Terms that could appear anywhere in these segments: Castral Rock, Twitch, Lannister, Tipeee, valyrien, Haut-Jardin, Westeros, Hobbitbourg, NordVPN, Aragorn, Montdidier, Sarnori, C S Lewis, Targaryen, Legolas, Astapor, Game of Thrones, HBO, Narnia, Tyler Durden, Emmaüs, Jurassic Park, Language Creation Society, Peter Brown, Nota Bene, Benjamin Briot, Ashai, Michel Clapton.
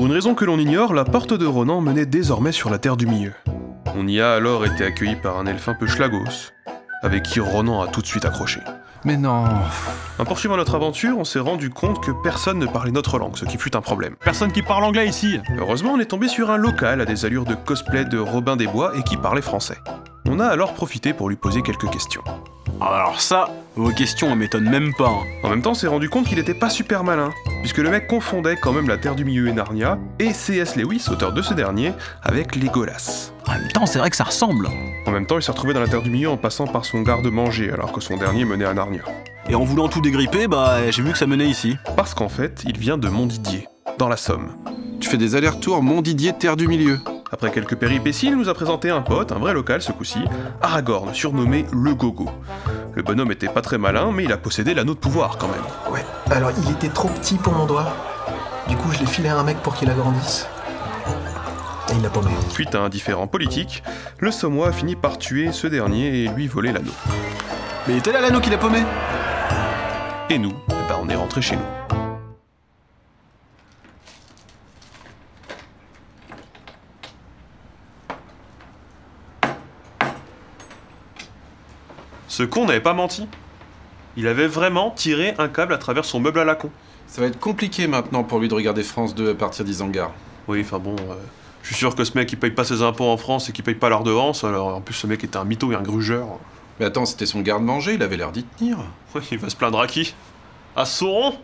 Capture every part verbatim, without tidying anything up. Pour une raison que l'on ignore, la porte de Ronan menait désormais sur la terre du milieu. On y a alors été accueilli par un elfe un peu schlagos, avec qui Ronan a tout de suite accroché. Mais non... En poursuivant notre aventure, on s'est rendu compte que personne ne parlait notre langue, ce qui fut un problème. Personne qui parle anglais ici! Heureusement, on est tombé sur un local à des allures de cosplay de Robin des Bois et qui parlait français. On a alors profité pour lui poser quelques questions. Alors ça, vos questions elles m'étonnent même pas. Hein. En même temps, on s'est rendu compte qu'il était pas super malin, puisque le mec confondait quand même la Terre du Milieu et Narnia, et C S Lewis, auteur de ce dernier, avec Legolas. En même temps, c'est vrai que ça ressemble. En même temps, il s'est retrouvé dans la Terre du Milieu en passant par son garde-manger, alors que son dernier menait à Narnia. Et en voulant tout dégripper, bah j'ai vu que ça menait ici. Parce qu'en fait, il vient de Montdidier, dans la Somme. Tu fais des allers-retours Montdidier-Terre du Milieu. Après quelques péripéties, il nous a présenté un pote, un vrai local ce coup-ci, Aragorn, surnommé le Gogo. Le bonhomme était pas très malin, mais il a possédé l'anneau de pouvoir quand même. Ouais, alors il était trop petit pour mon doigt. Du coup, je l'ai filé à un mec pour qu'il agrandisse. Et il l'a pas mis. Suite à un différend politique, le Sommois a fini par tuer ce dernier et lui voler l'anneau. Mais il était là l'anneau qu'il a paumé. Et nous, bah on est rentrés chez nous. Ce con n'avait pas menti. Il avait vraiment tiré un câble à travers son meuble à la con. Ça va être compliqué maintenant pour lui de regarder France deux à partir des hangars. Oui, enfin bon, euh, je suis sûr que ce mec il paye pas ses impôts en France et qu'il paye pas leurs devances, alors en plus ce mec était un mytho et un grugeur. Mais attends, c'était son garde-manger, il avait l'air d'y tenir. Oui, il va se plaindre à qui? À Sauron?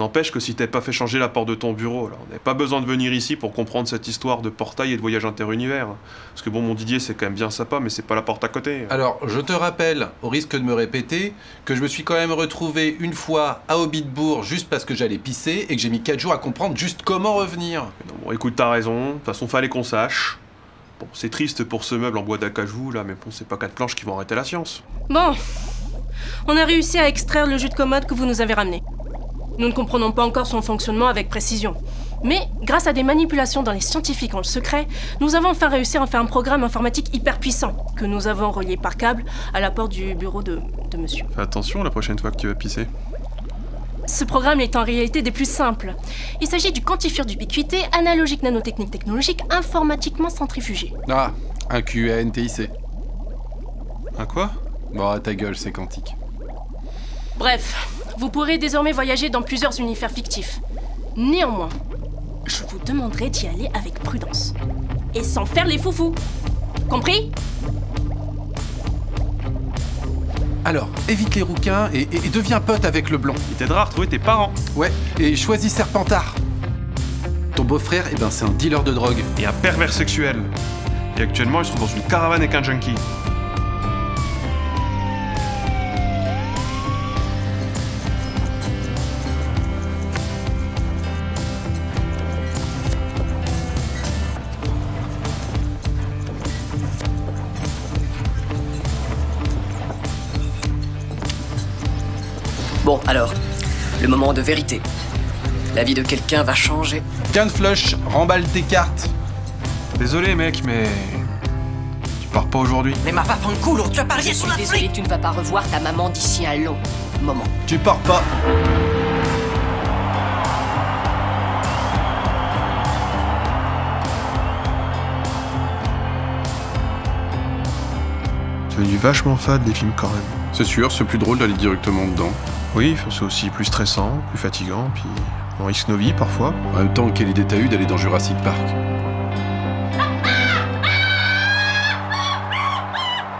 N'empêche que si t'avais pas fait changer la porte de ton bureau, là, on n'avait pas besoin de venir ici pour comprendre cette histoire de portail et de voyage interunivers. Parce que bon, mon Didier, c'est quand même bien sympa, mais c'est pas la porte à côté. Alors, je te rappelle, au risque de me répéter, que je me suis quand même retrouvé une fois à Hobbitbourg juste parce que j'allais pisser et que j'ai mis quatre jours à comprendre juste comment revenir. Non, bon, écoute, t'as raison. De toute façon, fallait qu'on sache. Bon, c'est triste pour ce meuble en bois d'acajou, là, mais bon, c'est pas quatre planches qui vont arrêter la science. Bon, on a réussi à extraire le jus de commode que vous nous avez ramené. Nous ne comprenons pas encore son fonctionnement avec précision. Mais, grâce à des manipulations dont les scientifiques ont le secret, nous avons enfin réussi à en faire un programme informatique hyper puissant, que nous avons relié par câble à la porte du bureau de, de monsieur. Fais attention la prochaine fois que tu vas pisser. Ce programme est en réalité des plus simples. Il s'agit du quantifieur d'ubiquité, analogique nanotechnique technologique, informatiquement centrifugé. Ah, un Q A N T I C. Un quoi? Bon, ta gueule, c'est quantique. Bref. Vous pourrez désormais voyager dans plusieurs univers fictifs. Néanmoins, je vous demanderai d'y aller avec prudence. Et sans faire les foufous. Compris? Alors, évite les rouquins et, et, et deviens pote avec le blanc. Il t'aidera à retrouver tes parents. Ouais, et choisis Serpentard. Ton beau-frère, eh ben, c'est un dealer de drogue. Et un pervers sexuel. Et actuellement, il se trouve dans une caravane avec un junkie. Bon, alors, le moment de vérité. La vie de quelqu'un va changer. Canne flush, remballe tes cartes. Désolé, mec, mais... tu pars pas aujourd'hui. Mais ma femme en couleur, tu as parié sur la flic. Désolé, tu ne vas pas revoir ta maman d'ici un long moment. Tu pars pas. C'est devenu vachement fade, les films, quand même. C'est sûr, c'est plus drôle d'aller directement dedans. Oui, c'est aussi plus stressant, plus fatigant, puis on risque nos vies parfois. En même temps, quelle idée t'as eu d'aller dans Jurassic Park?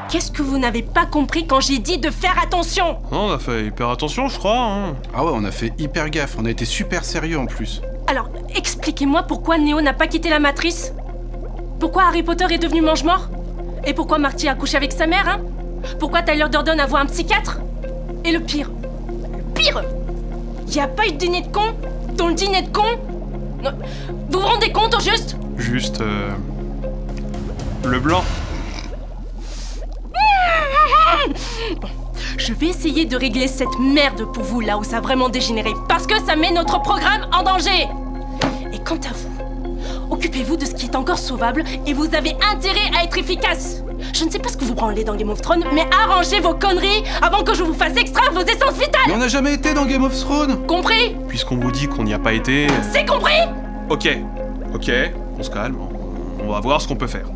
Qu'est-ce que vous n'avez pas compris quand j'ai dit de faire attention? Non, on a fait hyper attention, je crois. Hein. Ah ouais, on a fait hyper gaffe, on a été super sérieux en plus. Alors, expliquez-moi pourquoi Neo n'a pas quitté la matrice? Pourquoi Harry Potter est devenu mange-mort? Et pourquoi Marty a couché avec sa mère, hein? Pourquoi Tyler Durden a vu un psychiatre? Et le pire... Pire, il n'y a pas eu de dîner de con dans le dîner de con. Vous vous rendez compte au juste? Juste... Euh... le blanc. Je vais essayer de régler cette merde pour vous là où ça a vraiment dégénéré, parce que ça met notre programme en danger. Et quant à vous, occupez-vous de ce qui est encore sauvable et vous avez intérêt à être efficace. Je ne sais pas ce que vous branlez dans Game of Thrones, mais arrangez vos conneries avant que je vous fasse extraire vos essences vitales. Mais on n'a jamais été dans Game of Thrones. Compris? Puisqu'on vous dit qu'on n'y a pas été... C'est compris? Ok, ok, on se calme, on va voir ce qu'on peut faire.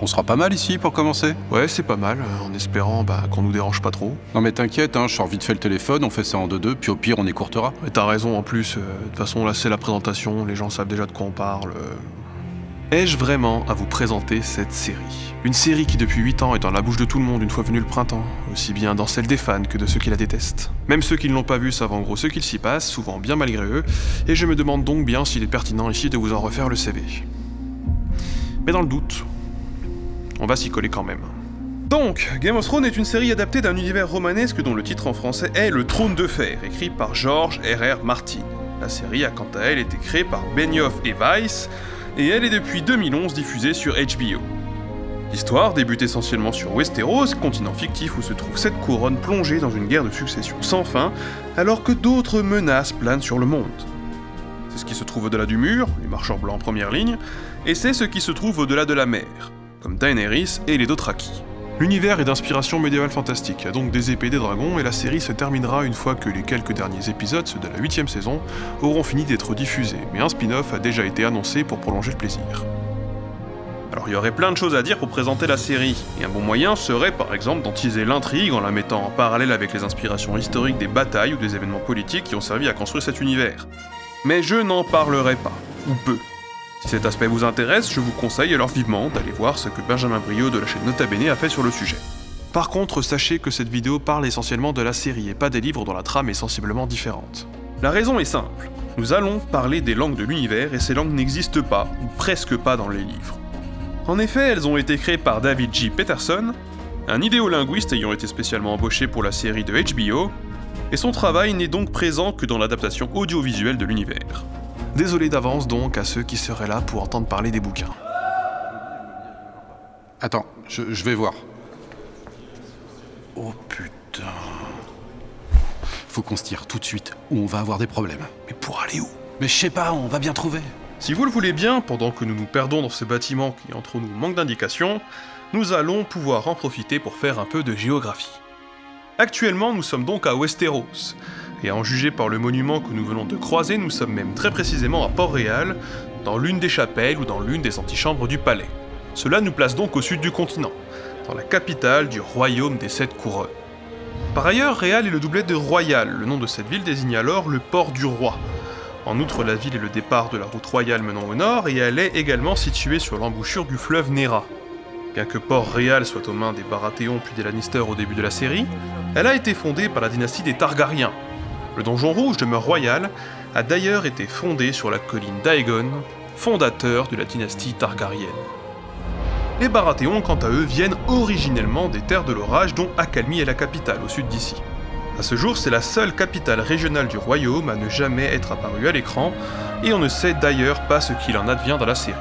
On sera pas mal ici pour commencer. Ouais, c'est pas mal, en espérant bah, qu'on nous dérange pas trop. Non mais t'inquiète, hein, je sors vite fait le téléphone, on fait ça en deux deux, puis au pire on écourtera. Et t'as raison en plus, de euh, toute façon là c'est la présentation, les gens savent déjà de quoi on parle. Euh... Ai-je vraiment à vous présenter cette série? Une série qui depuis huit ans est dans la bouche de tout le monde une fois venu le printemps, aussi bien dans celle des fans que de ceux qui la détestent. Même ceux qui ne l'ont pas vue savent en gros ce qu'il s'y passe, souvent bien malgré eux, et je me demande donc bien s'il est pertinent ici de vous en refaire le C V. Mais dans le doute, on va s'y coller quand même. Donc, Game of Thrones est une série adaptée d'un univers romanesque dont le titre en français est Le Trône de Fer, écrit par George R R. Martin. La série a quant à elle été créée par Benioff et Weiss, et elle est depuis deux mille onze diffusée sur H B O. L'histoire débute essentiellement sur Westeros, continent fictif où se trouvent sept couronnes plongées dans une guerre de succession sans fin, alors que d'autres menaces planent sur le monde. C'est ce qui se trouve au-delà du mur, les marcheurs blancs en première ligne, et c'est ce qui se trouve au-delà de la mer, comme Daenerys et les Dothraki. L'univers est d'inspiration médiévale fantastique, il y a donc des épées, des dragons, et la série se terminera une fois que les quelques derniers épisodes, ceux de la huitième saison, auront fini d'être diffusés, mais un spin-off a déjà été annoncé pour prolonger le plaisir. Alors il y aurait plein de choses à dire pour présenter la série, et un bon moyen serait par exemple d'en teaser l'intrigue en la mettant en parallèle avec les inspirations historiques des batailles ou des événements politiques qui ont servi à construire cet univers. Mais je n'en parlerai pas, ou peu. Si cet aspect vous intéresse, je vous conseille alors vivement d'aller voir ce que Benjamin Briot de la chaîne Nota Bene a fait sur le sujet. Par contre, sachez que cette vidéo parle essentiellement de la série et pas des livres dont la trame est sensiblement différente. La raison est simple, nous allons parler des langues de l'univers et ces langues n'existent pas, ou presque pas dans les livres. En effet, elles ont été créées par David J. Peterson, un idéolinguiste ayant été spécialement embauché pour la série de H B O, et son travail n'est donc présent que dans l'adaptation audiovisuelle de l'univers. Désolé d'avance donc à ceux qui seraient là pour entendre parler des bouquins. Attends, je, je vais voir. Oh putain... Faut qu'on se tire tout de suite, ou on va avoir des problèmes. Mais pour aller où? Mais je sais pas, on va bien trouver. Si vous le voulez bien, pendant que nous nous perdons dans ce bâtiment qui entre nous manque d'indications, nous allons pouvoir en profiter pour faire un peu de géographie. Actuellement, nous sommes donc à Westeros. Et à en juger par le monument que nous venons de croiser, nous sommes même très précisément à Port-Réal, dans l'une des chapelles ou dans l'une des antichambres du palais. Cela nous place donc au sud du continent, dans la capitale du royaume des Sept Couronnes. Par ailleurs, Réal est le doublet de Royal, le nom de cette ville désigne alors le port du roi. En outre, la ville est le départ de la route royale menant au nord, et elle est également située sur l'embouchure du fleuve Néra. Bien que Port-Réal soit aux mains des Baratheons puis des Lannister au début de la série, elle a été fondée par la dynastie des Targaryens. Le donjon rouge de Mœurs Royales a d'ailleurs été fondé sur la colline d'Aegon, fondateur de la dynastie Targaryenne. Les Baratheons, quant à eux, viennent originellement des terres de l'orage dont Acalmie est la capitale, au sud d'ici. À ce jour, c'est la seule capitale régionale du royaume à ne jamais être apparue à l'écran, et on ne sait d'ailleurs pas ce qu'il en advient dans la série.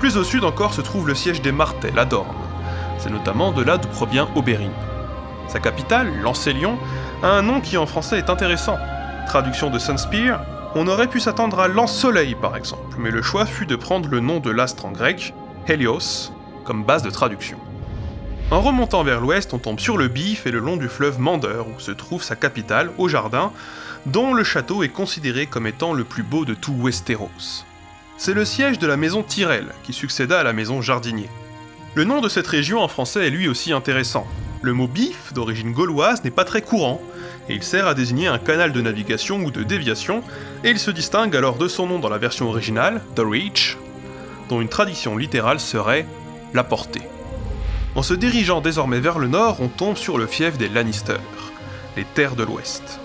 Plus au sud encore se trouve le siège des Martel, à Dorne. C'est notamment de là d'où provient Oberyn. Sa capitale, Lancelion, a un nom qui en français est intéressant. Traduction de Sunspear, on aurait pu s'attendre à Lance-Soleil par exemple, mais le choix fut de prendre le nom de l'astre en grec, Helios, comme base de traduction. En remontant vers l'ouest, on tombe sur le Bif et le long du fleuve Mandeur, où se trouve sa capitale, Haut-Jardin, dont le château est considéré comme étant le plus beau de tout Westeros. C'est le siège de la maison Tyrell, qui succéda à la maison Jardinier. Le nom de cette région en français est lui aussi intéressant. Le mot Bif, d'origine gauloise, n'est pas très courant, et il sert à désigner un canal de navigation ou de déviation, et il se distingue alors de son nom dans la version originale, The Reach, dont une traduction littérale serait « la portée ». En se dirigeant désormais vers le nord, on tombe sur le fief des Lannister, les terres de l'ouest.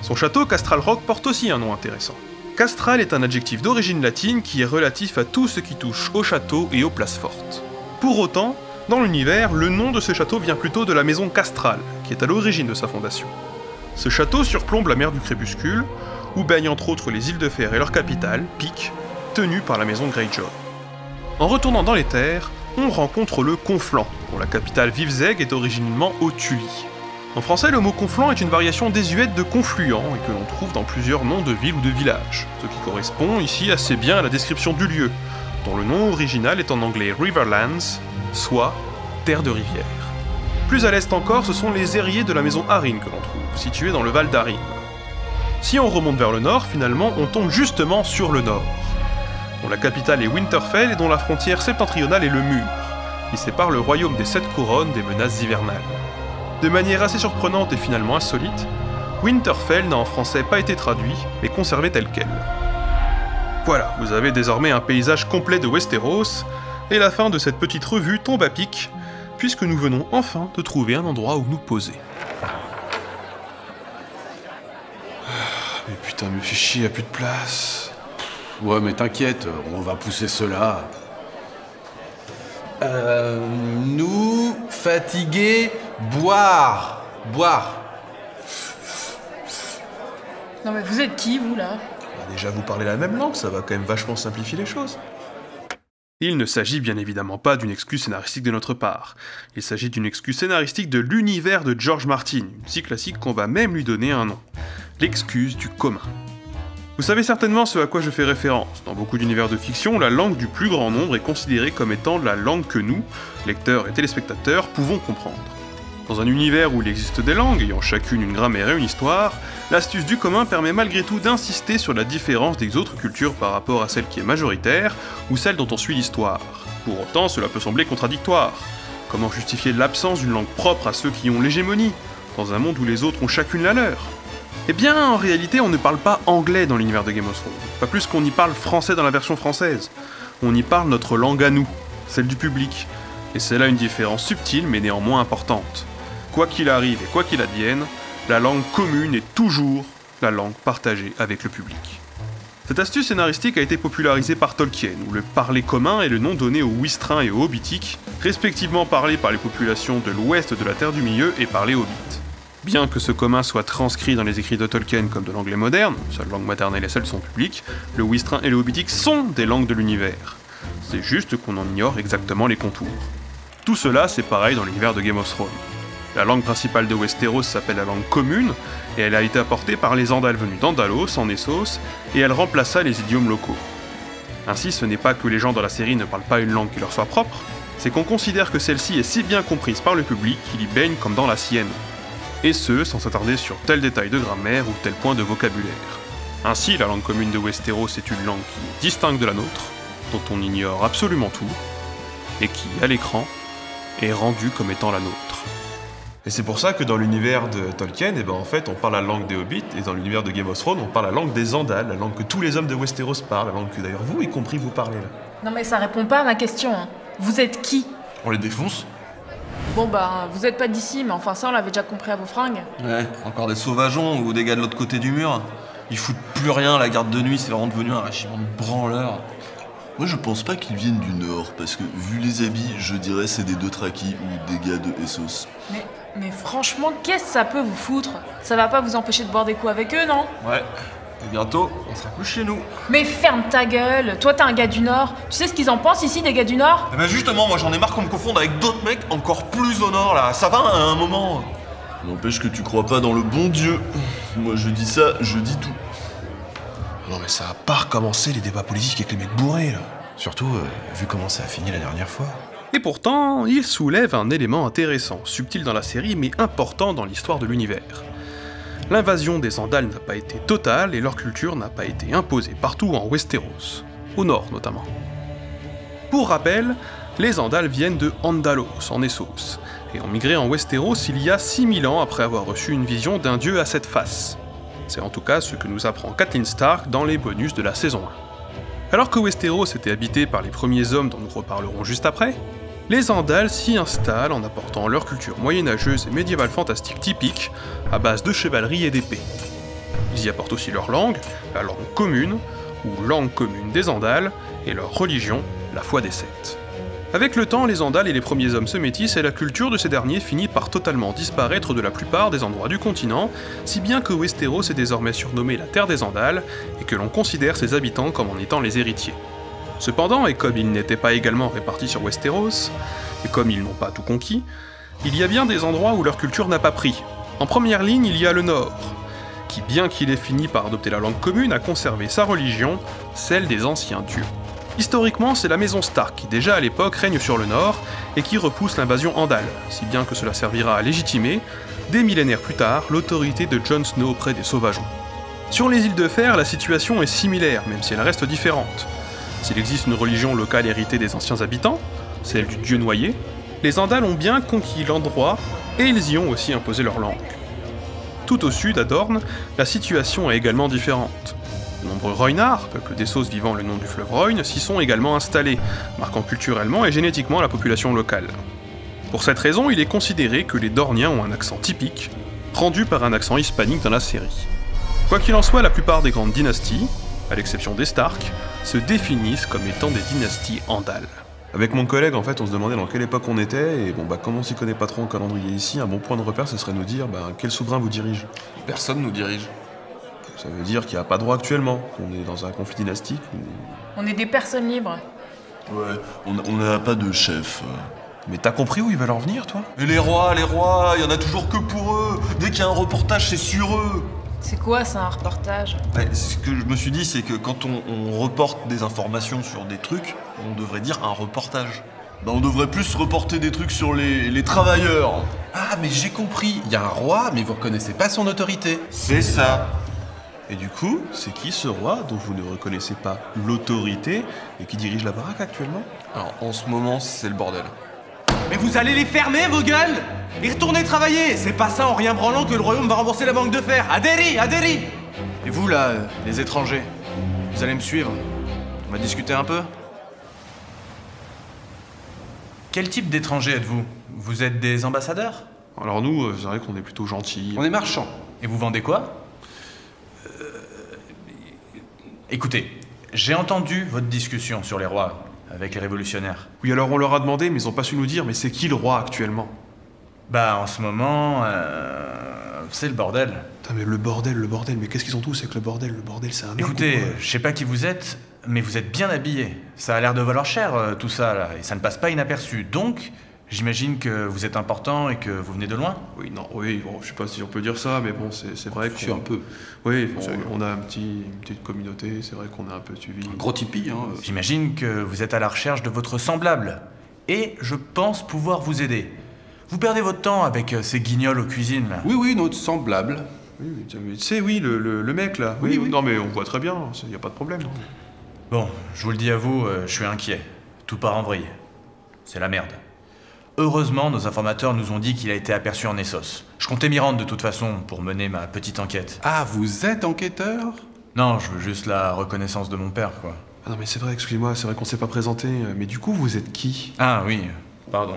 Son château, Castral Rock, porte aussi un nom intéressant. Castral est un adjectif d'origine latine qui est relatif à tout ce qui touche au château et aux places fortes. Pour autant, dans l'univers, le nom de ce château vient plutôt de la maison Castral, qui est à l'origine de sa fondation. Ce château surplombe la mer du Crépuscule, où baignent entre autres les îles de Fer et leur capitale, Pique, tenue par la maison Greyjoy. En retournant dans les terres, on rencontre le Conflent, dont la capitale Vivzeg est originellement Otuli. En français, le mot conflant est une variation désuète de confluent et que l'on trouve dans plusieurs noms de villes ou de villages, ce qui correspond ici assez bien à la description du lieu, dont le nom original est en anglais Riverlands, soit terre de rivière. Plus à l'est encore, ce sont les Aériers de la maison Arryn que l'on trouve, situés dans le Val d'Arryn. Si on remonte vers le nord, finalement, on tombe justement sur le nord, dont la capitale est Winterfell et dont la frontière septentrionale est le Mur, qui sépare le royaume des Sept Couronnes des menaces hivernales. De manière assez surprenante et finalement insolite, Winterfell n'a en français pas été traduit, mais conservé tel quel. Voilà, vous avez désormais un paysage complet de Westeros, et la fin de cette petite revue tombe à pic, puisque nous venons enfin de trouver un endroit où nous poser. Mais putain, me fais chier, y'a plus de place. Ouais, mais t'inquiète, on va pousser cela. Euh, nous, fatigués, boire. Boire. Non mais vous êtes qui, vous, là? Bah déjà, vous parlez la même langue, ça va quand même vachement simplifier les choses. Il ne s'agit bien évidemment pas d'une excuse scénaristique de notre part. Il s'agit d'une excuse scénaristique de l'univers de George Martin, une si classique qu'on va même lui donner un nom. L'excuse du commun. Vous savez certainement ce à quoi je fais référence. Dans beaucoup d'univers de fiction, la langue du plus grand nombre est considérée comme étant la langue que nous, lecteurs et téléspectateurs, pouvons comprendre. Dans un univers où il existe des langues, ayant chacune une grammaire et une histoire, l'astuce du commun permet malgré tout d'insister sur la différence des autres cultures par rapport à celle qui est majoritaire, ou celle dont on suit l'histoire. Pour autant, cela peut sembler contradictoire. Comment justifier l'absence d'une langue propre à ceux qui ont l'hégémonie, dans un monde où les autres ont chacune la leur ? Eh bien, en réalité, on ne parle pas anglais dans l'univers de Game of Thrones, pas plus qu'on y parle français dans la version française. On y parle notre langue à nous, celle du public, et c'est là une différence subtile mais néanmoins importante. Quoi qu'il arrive et quoi qu'il advienne, la langue commune est toujours la langue partagée avec le public. Cette astuce scénaristique a été popularisée par Tolkien, où le parler commun est le nom donné aux Wistrins et aux Hobbitiques, respectivement parlés par les populations de l'ouest de la Terre du Milieu et par les Hobbits. Bien que ce commun soit transcrit dans les écrits de Tolkien comme de l'anglais moderne, seule langue maternelle et seule son public, le Wistrin et le Hobbitique sont des langues de l'univers. C'est juste qu'on en ignore exactement les contours. Tout cela, c'est pareil dans l'univers de Game of Thrones. La langue principale de Westeros s'appelle la langue commune, et elle a été apportée par les Andals venus d'Andalos, en Essos, et elle remplaça les idiomes locaux. Ainsi, ce n'est pas que les gens dans la série ne parlent pas une langue qui leur soit propre, c'est qu'on considère que celle-ci est si bien comprise par le public qu'il y baigne comme dans la sienne. Et ce, sans s'attarder sur tel détail de grammaire ou tel point de vocabulaire. Ainsi, la langue commune de Westeros est une langue qui est distincte de la nôtre, dont on ignore absolument tout, et qui, à l'écran, est rendue comme étant la nôtre. Et c'est pour ça que dans l'univers de Tolkien, eh ben en fait, on parle la langue des Hobbits, et dans l'univers de Game of Thrones, on parle la langue des Andals, la langue que tous les hommes de Westeros parlent, la langue que d'ailleurs vous, y compris, vous parlez là. Non mais ça répond pas à ma question, hein. Vous êtes qui? On les défonce. Bon bah, vous êtes pas d'ici, mais enfin ça on l'avait déjà compris à vos fringues. Ouais, encore des sauvageons ou des gars de l'autre côté du mur. Ils foutent plus rien, la garde de nuit, c'est vraiment devenu un régiment de branleurs. Moi je pense pas qu'ils viennent du nord, parce que vu les habits, je dirais c'est des Dothraki ou des gars de Essos. Mais, mais franchement, qu'est-ce que ça peut vous foutre? Ça va pas vous empêcher de boire des coups avec eux, non? Ouais, et bientôt, on sera plus chez nous. Mais ferme ta gueule, toi t'es un gars du nord, tu sais ce qu'ils en pensent ici des gars du nord? Eh ben justement, moi j'en ai marre qu'on me confonde avec d'autres mecs encore plus au nord là, ça va à un moment. N'empêche que tu crois pas dans le bon Dieu. Moi je dis ça, je dis tout. Non mais ça a pas recommencé les débats politiques avec les mecs bourrés là. Surtout, euh, vu comment ça a fini la dernière fois. Et pourtant, il soulève un élément intéressant, subtil dans la série mais important dans l'histoire de l'univers. L'invasion des Andals n'a pas été totale et leur culture n'a pas été imposée partout en Westeros, au nord notamment. Pour rappel, les Andals viennent de Andalos en Essos, et ont migré en Westeros il y a six mille ans après avoir reçu une vision d'un dieu à sept faces. C'est en tout cas ce que nous apprend Catelyn Stark dans les bonus de la saison un. Alors que Westeros était habité par les premiers hommes dont nous reparlerons juste après, les Andals s'y installent en apportant leur culture moyenâgeuse et médiévale fantastique typique, à base de chevalerie et d'épée. Ils y apportent aussi leur langue, la langue commune, ou langue commune des Andals, et leur religion, la foi des Sept. Avec le temps, les Andals et les premiers hommes se métissent et la culture de ces derniers finit par totalement disparaître de la plupart des endroits du continent, si bien que Westeros est désormais surnommée la Terre des Andals, et que l'on considère ses habitants comme en étant les héritiers. Cependant, et comme ils n'étaient pas également répartis sur Westeros, et comme ils n'ont pas tout conquis, il y a bien des endroits où leur culture n'a pas pris. En première ligne, il y a le Nord, qui bien qu'il ait fini par adopter la langue commune, a conservé sa religion, celle des anciens dieux. Historiquement, c'est la maison Stark qui déjà à l'époque règne sur le Nord, et qui repousse l'invasion Andale, si bien que cela servira à légitimer, des millénaires plus tard, l'autorité de Jon Snow auprès des Sauvageons. Sur les îles de Fer, la situation est similaire, même si elle reste différente. S'il existe une religion locale héritée des anciens habitants, celle du dieu noyé, les Andals ont bien conquis l'endroit et ils y ont aussi imposé leur langue. Tout au sud, à Dorne, la situation est également différente. De nombreux Roynards, peuple d'Essos vivant le nom du fleuve Royne, s'y sont également installés, marquant culturellement et génétiquement la population locale. Pour cette raison, il est considéré que les Dorniens ont un accent typique, rendu par un accent hispanique dans la série. Quoi qu'il en soit, la plupart des grandes dynasties, à l'exception des Stark, se définissent comme étant des dynasties andales. Avec mon collègue, en fait, on se demandait dans quelle époque on était, et bon bah comme on s'y connaît pas trop en calendrier ici, un bon point de repère, ce serait nous dire, bah, quel souverain vous dirige? Personne nous dirige. Ça veut dire qu'il n'y a pas droit actuellement, qu'on est dans un conflit dynastique ou... On est des personnes libres. Ouais, on n'a pas de chef. Mais t'as compris où ils veulent en venir, toi? Et les rois, les rois, il y en a toujours que pour eux. Dès qu'il y a un reportage, c'est sur eux. C'est quoi, ça, un reportage? Bah, ce que je me suis dit, c'est que quand on, on reporte des informations sur des trucs, on devrait dire un reportage. Bah, on devrait plus reporter des trucs sur les, les travailleurs. Ah, mais j'ai compris. Il y a un roi, mais vous reconnaissez pas son autorité. C'est ça. Et du coup, c'est qui ce roi dont vous ne reconnaissez pas l'autorité et qui dirige la baraque actuellement? Alors, en ce moment, c'est le bordel. Mais vous allez les fermer, vos gueules, et retournez travailler. C'est pas ça en rien branlant que le royaume va rembourser la banque de fer. Adhéri, adhéri. Et vous, là, euh, les étrangers, vous allez me suivre? On va discuter un peu. Quel type d'étranger êtes-vous? Vous êtes des ambassadeurs? Alors nous, euh, c'est vrai qu'on est plutôt gentils. On est marchands. Et vous vendez quoi? euh... Écoutez, j'ai entendu votre discussion sur les rois. Avec les révolutionnaires. Oui, alors on leur a demandé, mais ils n'ont pas su nous dire, mais c'est qui le roi actuellement? Bah, en ce moment, euh, c'est le bordel. Putain, mais le bordel, le bordel, mais qu'est-ce qu'ils ont tous avec le bordel? Le bordel, c'est un... Écoutez, ou... je sais pas qui vous êtes, mais vous êtes bien habillés. Ça a l'air de valoir cher, euh, tout ça, là, et ça ne passe pas inaperçu. Donc, j'imagine que vous êtes important et que vous venez de loin? Oui, non, oui, bon, je sais pas si on peut dire ça, mais bon, c'est vrai qu'on... un peu... Oui, on, on a un petit, une petite communauté, c'est vrai qu'on a un peu suivi... Un gros tipi, hein. J'imagine que vous êtes à la recherche de votre semblable, et je pense pouvoir vous aider. Vous perdez votre temps avec ces guignols aux cuisines, là. Oui, oui, notre semblable. Oui, oui, c'est oui, le, le, le mec, là. Oui, oui, oui, non, mais on voit très bien, il n'y a pas de problème. Bon, je vous le dis à vous, euh, je suis inquiet. Tout part en vrille. C'est la merde. Heureusement, nos informateurs nous ont dit qu'il a été aperçu en Essos. Je comptais m'y rendre de toute façon pour mener ma petite enquête. Ah, vous êtes enquêteur? Non, je veux juste la reconnaissance de mon père, quoi. Ah non, mais c'est vrai, excusez-moi, c'est vrai qu'on s'est pas présenté, mais du coup, vous êtes qui? Ah oui, pardon.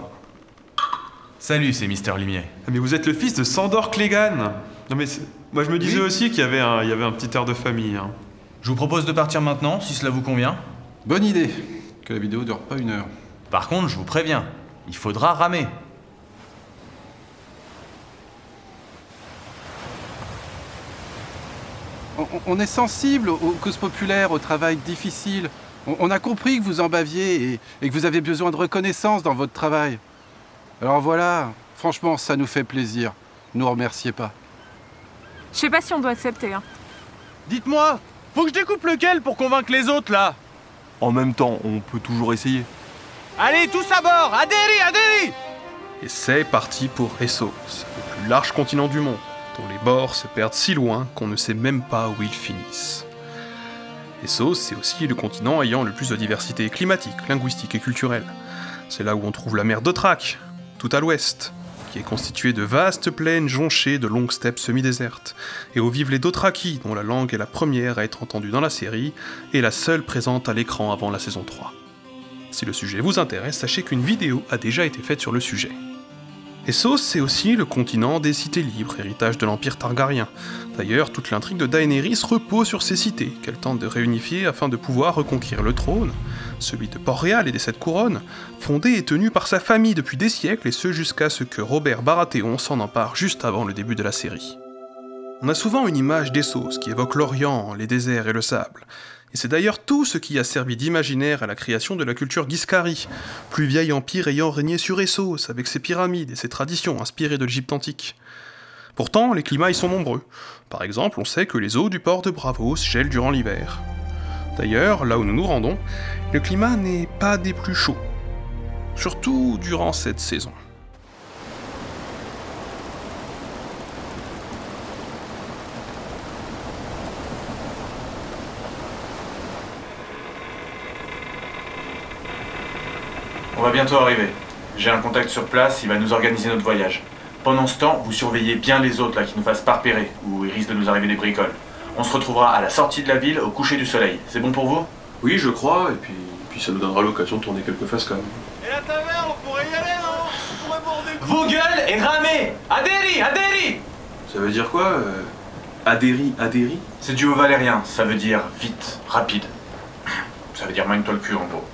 Salut, c'est Mister Limier. Ah, mais vous êtes le fils de Sandor Clegane? Non mais, moi je me disais oui. aussi qu'il y, y avait un petit air de famille. Hein. Je vous propose de partir maintenant, si cela vous convient. Bonne idée, que la vidéo dure pas une heure. Par contre, je vous préviens. Il faudra ramer. On, on est sensible aux causes populaires, au travail difficile. On, on a compris que vous en baviez et, et que vous avez besoin de reconnaissance dans votre travail. Alors voilà, franchement, ça nous fait plaisir. Ne nous remerciez pas. Je sais pas si on doit accepter. Hein. Dites-moi, faut que je découpe lequel pour convaincre les autres, là? En même temps, on peut toujours essayer. Allez, tous à bord, adhéris, adhéris! Et c'est parti pour Essos, le plus large continent du monde, dont les bords se perdent si loin qu'on ne sait même pas où ils finissent. Essos, c'est aussi le continent ayant le plus de diversité climatique, linguistique et culturelle. C'est là où on trouve la mer d'Othrake, tout à l'ouest, qui est constituée de vastes plaines jonchées de longues steppes semi-désertes, et où vivent les Dothraki, dont la langue est la première à être entendue dans la série, et la seule présente à l'écran avant la saison trois. Si le sujet vous intéresse, sachez qu'une vidéo a déjà été faite sur le sujet. Essos, c'est aussi le continent des cités libres, héritage de l'Empire Targaryen. D'ailleurs, toute l'intrigue de Daenerys repose sur ces cités, qu'elle tente de réunifier afin de pouvoir reconquérir le trône, celui de Port-Réal et des Sept Couronnes, fondé et tenu par sa famille depuis des siècles, et ce jusqu'à ce que Robert Baratheon s'en empare juste avant le début de la série. On a souvent une image d'Essos qui évoque l'Orient, les déserts et le sable. Et c'est d'ailleurs tout ce qui a servi d'imaginaire à la création de la culture Guiscari, plus vieil empire ayant régné sur Essos, avec ses pyramides et ses traditions inspirées de l'Égypte antique. Pourtant, les climats y sont nombreux. Par exemple, on sait que les eaux du port de Bravos gèlent durant l'hiver. D'ailleurs, là où nous nous rendons, le climat n'est pas des plus chauds. Surtout durant cette saison. On va bientôt arriver. J'ai un contact sur place, il va nous organiser notre voyage. Pendant ce temps, vous surveillez bien les autres là qui nous fassent pas repérer, ou il risque de nous arriver des bricoles. On se retrouvera à la sortie de la ville au coucher du soleil. C'est bon pour vous? Oui, je crois, et puis, puis ça nous donnera l'occasion de tourner quelques faces quand même. Et la taverne, on pourrait y aller, non? On pourrait border... Vos gueules et ramez! Adhéris, adhéris! Ça veut dire quoi euh... Adhéris, adhéris? C'est du haut valérien, ça veut dire vite, rapide. Ça veut dire magne-toi le cul en gros.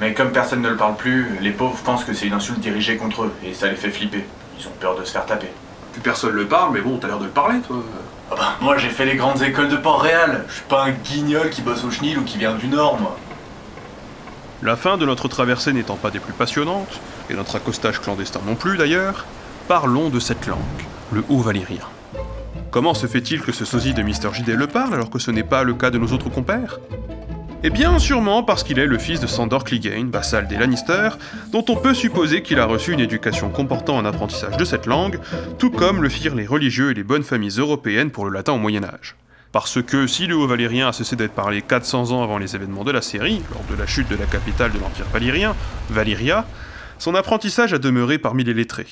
Mais comme personne ne le parle plus, les pauvres pensent que c'est une insulte dirigée contre eux, et ça les fait flipper. Ils ont peur de se faire taper. Plus personne le parle, mais bon, t'as l'air de le parler, toi. Ah bah, moi j'ai fait les grandes écoles de Port-Réal. Je suis pas un guignol qui bosse au chenil ou qui vient du Nord, moi. La fin de notre traversée n'étant pas des plus passionnantes, et notre accostage clandestin non plus d'ailleurs, parlons de cette langue, le haut valérien. Comment se fait-il que ce sosie de Mister J D le parle alors que ce n'est pas le cas de nos autres compères? Eh bien sûrement parce qu'il est le fils de Sandor Clegane, vassal des Lannister, dont on peut supposer qu'il a reçu une éducation comportant un apprentissage de cette langue, tout comme le firent les religieux et les bonnes familles européennes pour le latin au Moyen-Âge. Parce que si le haut valérien a cessé d'être parlé quatre cents ans avant les événements de la série, lors de la chute de la capitale de l'Empire valérien, Valyria, son apprentissage a demeuré parmi les lettrés.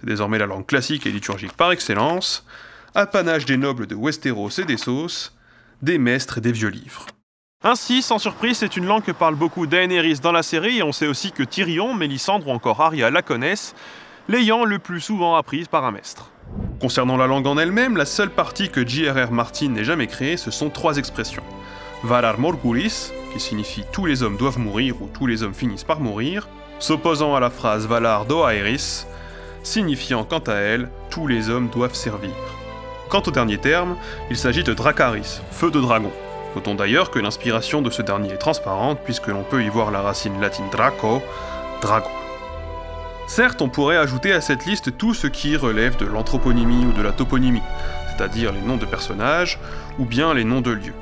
C'est désormais la langue classique et liturgique par excellence, apanage des nobles de Westeros et d'Essos, des maîtres et des vieux livres. Ainsi, sans surprise, c'est une langue que parle beaucoup Daenerys dans la série, et on sait aussi que Tyrion, Mélisandre ou encore Arya la connaissent, l'ayant le plus souvent apprise par un maître. Concernant la langue en elle-même, la seule partie que J R R Martin n'ait jamais créée, ce sont trois expressions. Valar Morghulis, qui signifie « tous les hommes doivent mourir » ou « tous les hommes finissent par mourir », s'opposant à la phrase Valar Dohaeris, signifiant quant à elle « tous les hommes doivent servir ». Quant au dernier terme, il s'agit de Dracaris, feu de dragon. Notons d'ailleurs que l'inspiration de ce dernier est transparente, puisque l'on peut y voir la racine latine draco, dragon. Certes, on pourrait ajouter à cette liste tout ce qui relève de l'anthroponymie ou de la toponymie, c'est-à-dire les noms de personnages, ou bien les noms de lieux.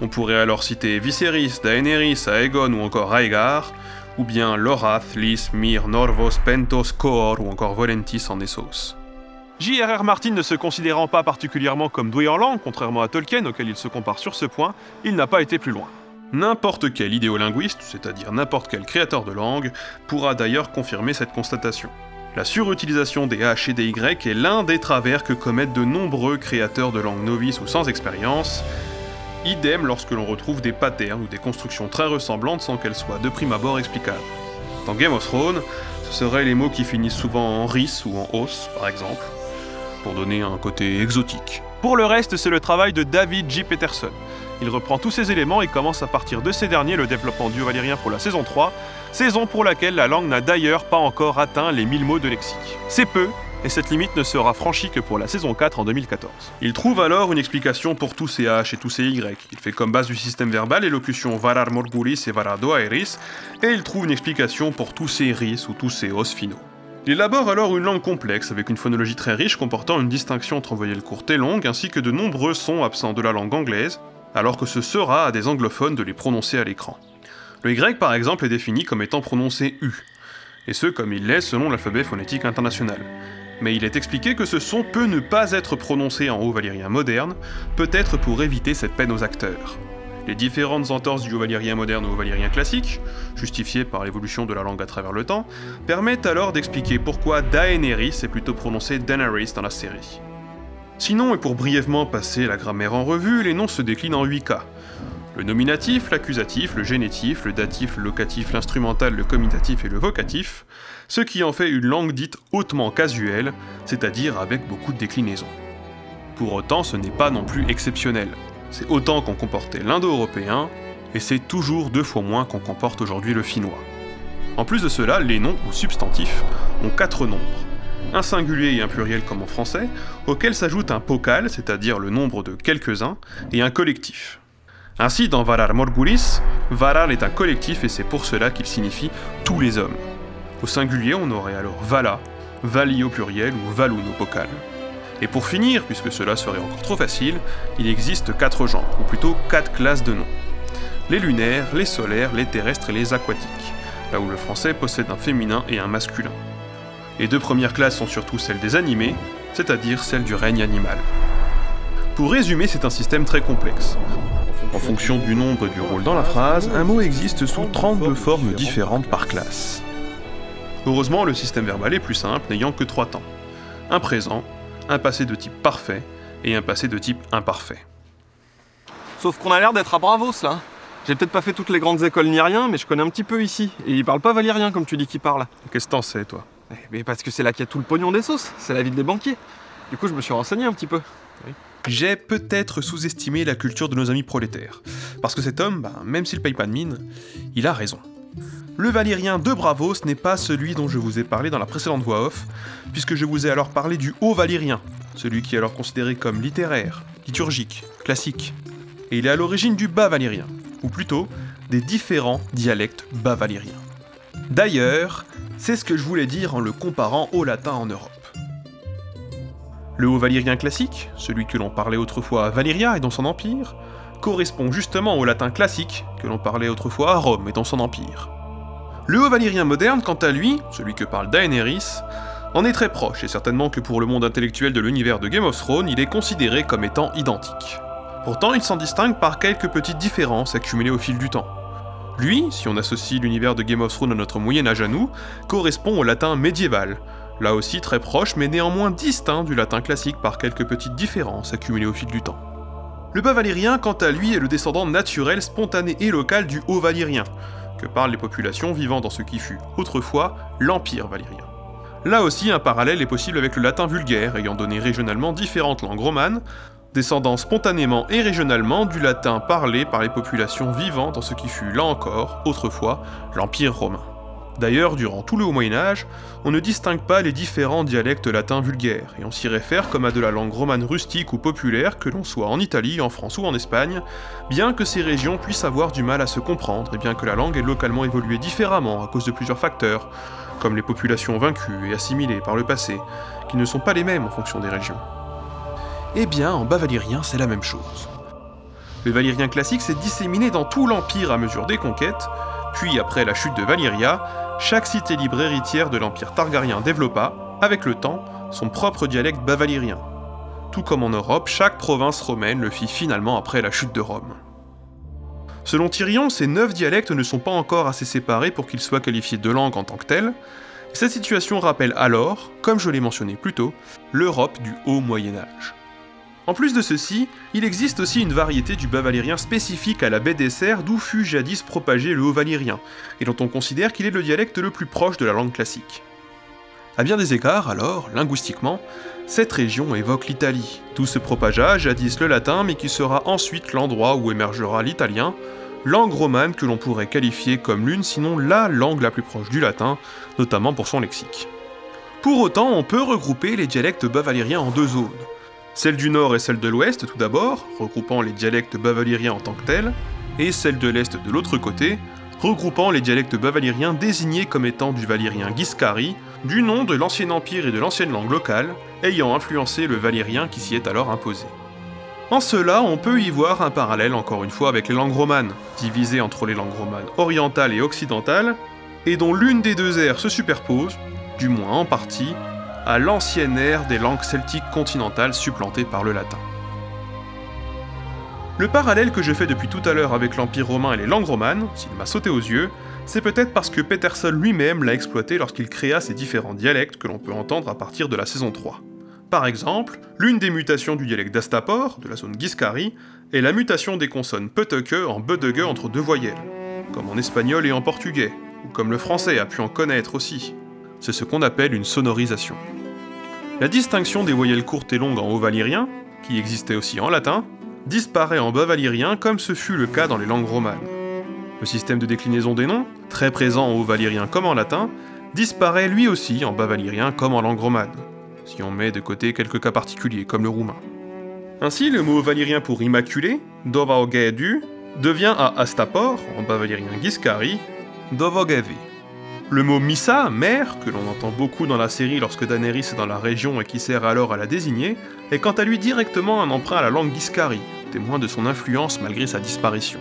On pourrait alors citer Viserys, Daenerys, Aegon ou encore Aegar, ou bien Lorath, Lys, Myr, Norvos, Pentos, Coor ou encore Volentis en Essos. J R R Martin ne se considérant pas particulièrement comme doué en langue, contrairement à Tolkien auquel il se compare sur ce point, il n'a pas été plus loin. N'importe quel idéolinguiste, c'est-à-dire n'importe quel créateur de langue, pourra d'ailleurs confirmer cette constatation. La surutilisation des H et des Y est l'un des travers que commettent de nombreux créateurs de langues novices ou sans expérience, idem lorsque l'on retrouve des patterns ou des constructions très ressemblantes sans qu'elles soient de prime abord explicables. Dans Game of Thrones, ce seraient les mots qui finissent souvent en ris ou en os, par exemple, pour donner un côté exotique. Pour le reste, c'est le travail de David J Peterson. Il reprend tous ces éléments et commence à partir de ces derniers le développement du valérien pour la saison trois, saison pour laquelle la langue n'a d'ailleurs pas encore atteint les mille mots de lexique. C'est peu, et cette limite ne sera franchie que pour la saison quatre en deux mille quatorze. Il trouve alors une explication pour tous ces H et tous ces Y. Il fait comme base du système verbal les locutions Valar Morghulis et Valar Dohaeris, et il trouve une explication pour tous ces Ris ou tous ces Os finaux. Il élabore alors une langue complexe, avec une phonologie très riche comportant une distinction entre voyelles courtes et longues, ainsi que de nombreux sons absents de la langue anglaise, alors que ce sera à des anglophones de les prononcer à l'écran. Le Y, par exemple, est défini comme étant prononcé U, et ce comme il l'est selon l'alphabet phonétique international. Mais il est expliqué que ce son peut ne pas être prononcé en haut valyrien moderne, peut-être pour éviter cette peine aux acteurs. Les différentes entorses du haut valyrien moderne au haut valyrien classique, justifiées par l'évolution de la langue à travers le temps, permettent alors d'expliquer pourquoi Daenerys est plutôt prononcé Daenerys dans la série. Sinon, et pour brièvement passer la grammaire en revue, les noms se déclinent en huit cas. Le nominatif, l'accusatif, le génitif, le datif, le locatif, l'instrumental, le comitatif et le vocatif, ce qui en fait une langue dite hautement casuelle, c'est-à-dire avec beaucoup de déclinaisons. Pour autant, ce n'est pas non plus exceptionnel. C'est autant qu'on comportait l'indo-européen, et c'est toujours deux fois moins qu'on comporte aujourd'hui le finnois. En plus de cela, les noms ou substantifs ont quatre nombres. Un singulier et un pluriel comme en français, auquel s'ajoute un pokal, c'est-à-dire le nombre de quelques-uns, et un collectif. Ainsi, dans Varar Morgulis, Varar est un collectif et c'est pour cela qu'il signifie « tous les hommes ». Au singulier, on aurait alors Vala, Vali au pluriel ou Valun au pokal. Et pour finir, puisque cela serait encore trop facile, il existe quatre genres, ou plutôt quatre classes de noms. Les lunaires, les solaires, les terrestres et les aquatiques, là où le français possède un féminin et un masculin. Les deux premières classes sont surtout celles des animés, c'est-à-dire celles du règne animal. Pour résumer, c'est un système très complexe. En fonction du nombre et du rôle dans la phrase, un mot existe sous trente-deux formes différentes par classe. Heureusement, le système verbal est plus simple, n'ayant que trois temps. Un présent, un passé de type parfait et un passé de type imparfait. Sauf qu'on a l'air d'être à Bravos, là. J'ai peut-être pas fait toutes les grandes écoles ni rien, mais je connais un petit peu ici. Et il parle pas valyrien, comme tu dis qu'il parle. Qu'est-ce que t'en sais, toi? Mais parce que c'est là qu'il y a tout le pognon des sauces, c'est la ville des banquiers. Du coup, je me suis renseigné un petit peu. Oui. J'ai peut-être sous-estimé la culture de nos amis prolétaires. Parce que cet homme, bah, même s'il paye pas de mine, il a raison. Le valyrien de Bravos n'est pas celui dont je vous ai parlé dans la précédente voix off, puisque je vous ai alors parlé du haut valyrien, celui qui est alors considéré comme littéraire, liturgique, classique. Et il est à l'origine du bas valyrien, ou plutôt des différents dialectes bas valyriens. D'ailleurs, c'est ce que je voulais dire en le comparant au latin en Europe. Le haut valyrien classique, celui que l'on parlait autrefois à Valyria et dans son empire, correspond justement au latin classique que l'on parlait autrefois à Rome et dans son empire. Le haut valyrien moderne, quant à lui, celui que parle Daenerys, en est très proche, et certainement que pour le monde intellectuel de l'univers de Game of Thrones, il est considéré comme étant identique. Pourtant, il s'en distingue par quelques petites différences accumulées au fil du temps. Lui, si on associe l'univers de Game of Thrones à notre Moyen-Âge à nous, correspond au latin médiéval, là aussi très proche mais néanmoins distinct du latin classique par quelques petites différences accumulées au fil du temps. Le bas valyrien, quant à lui, est le descendant naturel, spontané et local du haut valyrien, que parlent les populations vivant dans ce qui fut autrefois l'Empire valyrien. Là aussi, un parallèle est possible avec le latin vulgaire, ayant donné régionalement différentes langues romanes, descendant spontanément et régionalement du latin parlé par les populations vivant dans ce qui fut, là encore, autrefois, l'Empire romain. D'ailleurs, durant tout le Haut Moyen-Âge, on ne distingue pas les différents dialectes latins vulgaires, et on s'y réfère comme à de la langue romane rustique ou populaire, que l'on soit en Italie, en France ou en Espagne, bien que ces régions puissent avoir du mal à se comprendre, et bien que la langue ait localement évolué différemment à cause de plusieurs facteurs, comme les populations vaincues et assimilées par le passé, qui ne sont pas les mêmes en fonction des régions. Eh bien, en bas valyrien, c'est la même chose. Le valyrien classique s'est disséminé dans tout l'Empire à mesure des conquêtes, puis après la chute de Valyria, chaque cité libre héritière de l'Empire Targaryen développa, avec le temps, son propre dialecte bas valyrien. Tout comme en Europe, chaque province romaine le fit finalement après la chute de Rome. Selon Tyrion, ces neuf dialectes ne sont pas encore assez séparés pour qu'ils soient qualifiés de langue en tant que telle. Cette situation rappelle alors, comme je l'ai mentionné plus tôt, l'Europe du Haut Moyen-Âge. En plus de ceci, il existe aussi une variété du bas valyrien spécifique à la baie des Cerfs d'où fut jadis propagé le haut valyrien, et dont on considère qu'il est le dialecte le plus proche de la langue classique. A bien des égards, alors, linguistiquement, cette région évoque l'Italie, d'où se propagea jadis le latin mais qui sera ensuite l'endroit où émergera l'italien, langue romane que l'on pourrait qualifier comme l'une sinon la langue la plus proche du latin, notamment pour son lexique. Pour autant, on peut regrouper les dialectes bas valyriens en deux zones. Celle du nord et celle de l'ouest tout d'abord, regroupant les dialectes bas valyriens en tant que tels, et celle de l'est de l'autre côté, regroupant les dialectes bas valyriens désignés comme étant du valyrien guiscari, du nom de l'ancien empire et de l'ancienne langue locale, ayant influencé le valyrien qui s'y est alors imposé. En cela, on peut y voir un parallèle encore une fois avec les langues romanes, divisées entre les langues romanes orientales et occidentales, et dont l'une des deux ères se superpose, du moins en partie, à l'ancienne ère des langues celtiques continentales supplantées par le latin. Le parallèle que je fais depuis tout à l'heure avec l'Empire romain et les langues romanes, s'il m'a sauté aux yeux, c'est peut-être parce que Peterson lui-même l'a exploité lorsqu'il créa ces différents dialectes que l'on peut entendre à partir de la saison trois. Par exemple, l'une des mutations du dialecte d'Astapor, de la zone Guiscari, est la mutation des consonnes peuteke en beuteke entre deux voyelles, comme en espagnol et en portugais, ou comme le français a pu en connaître aussi. C'est ce qu'on appelle une sonorisation. La distinction des voyelles courtes et longues en haut valyrien, qui existait aussi en latin, disparaît en bas valyrien comme ce fut le cas dans les langues romanes. Le système de déclinaison des noms, très présent en haut valyrien comme en latin, disparaît lui aussi en bas valyrien comme en langue romane, si on met de côté quelques cas particuliers, comme le roumain. Ainsi, le mot valyrien pour immaculé, dovaogaedu, devient à Astapor, en bas valyrien Guiscari, dovogavi. Le mot missa, mère, que l'on entend beaucoup dans la série lorsque Daenerys est dans la région et qui sert alors à la désigner, est quant à lui directement un emprunt à la langue Guiscari, témoin de son influence malgré sa disparition.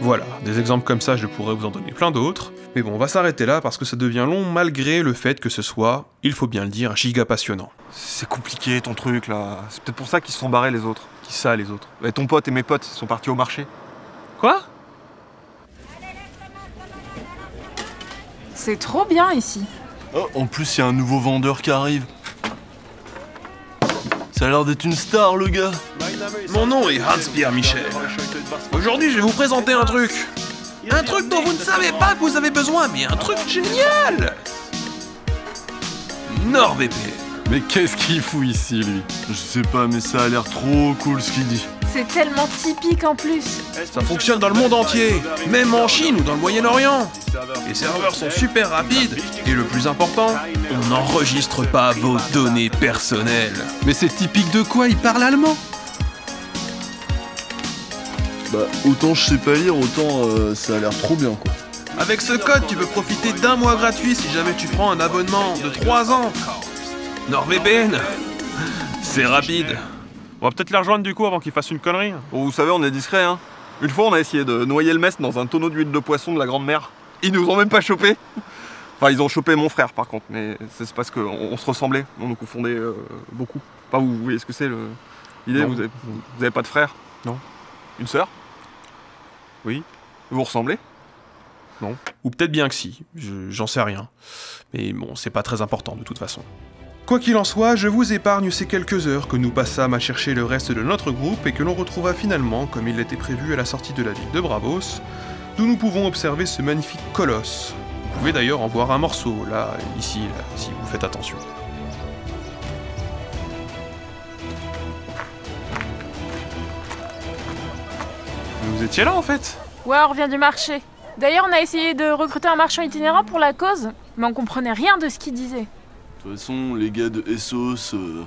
Voilà, des exemples comme ça je pourrais vous en donner plein d'autres, mais bon, on va s'arrêter là parce que ça devient long malgré le fait que ce soit, il faut bien le dire, giga passionnant. C'est compliqué ton truc là, c'est peut-être pour ça qu'ils se sont barrés les autres. Qui ça les autres? Et ton pote et mes potes, ils sont partis au marché. Quoi? C'est trop bien ici. Oh, en plus il y a un nouveau vendeur qui arrive. Ça a l'air d'être une star le gars. Mon nom est Hans-Pierre Michel. Aujourd'hui, je vais vous présenter un truc. Un truc dont vous ne savez pas que vous avez besoin, mais un truc génial! NordVPN. Mais qu'est-ce qu'il fout ici, lui? Je sais pas, mais ça a l'air trop cool ce qu'il dit. C'est tellement typique en plus. Ça fonctionne dans le monde entier, même en Chine ou dans le Moyen-Orient. Les serveurs sont super rapides, et le plus important, on n'enregistre pas vos données personnelles. Mais c'est typique de quoi? Il parle allemand? Bah, autant je sais pas lire, autant euh, ça a l'air trop bien quoi. Avec ce code, tu peux profiter d'un mois gratuit si jamais tu prends un abonnement de trois ans. NordVPN, c'est rapide. On va peut-être les rejoindre du coup avant qu'ils fassent une connerie. Bon, vous savez, on est discret hein. Une fois, on a essayé de noyer le mess dans un tonneau d'huile de poisson de la grande mère. Ils nous ont même pas chopé. Enfin, ils ont chopé mon frère par contre, mais c'est parce qu'on on se ressemblait, on nous confondait euh, beaucoup. Pas enfin, vous, vous voyez ce que c'est l'idée, le... vous, vous avez pas de frère? Non. Une sœur? Oui. Vous ressemblez? Non. Ou peut-être bien que si, j'en sais rien. Mais bon, c'est pas très important de toute façon. Quoi qu'il en soit, je vous épargne ces quelques heures que nous passâmes à chercher le reste de notre groupe et que l'on retrouva finalement, comme il l'était prévu à la sortie de la ville de Bravos, d'où nous pouvons observer ce magnifique colosse. Vous pouvez d'ailleurs en voir un morceau, là, ici, là, si vous faites attention. Vous étiez là en fait? Ouais, on revient du marché. D'ailleurs, on a essayé de recruter un marchand itinérant pour la cause, mais on comprenait rien de ce qu'il disait. De toute façon, les gars de Essos... Euh...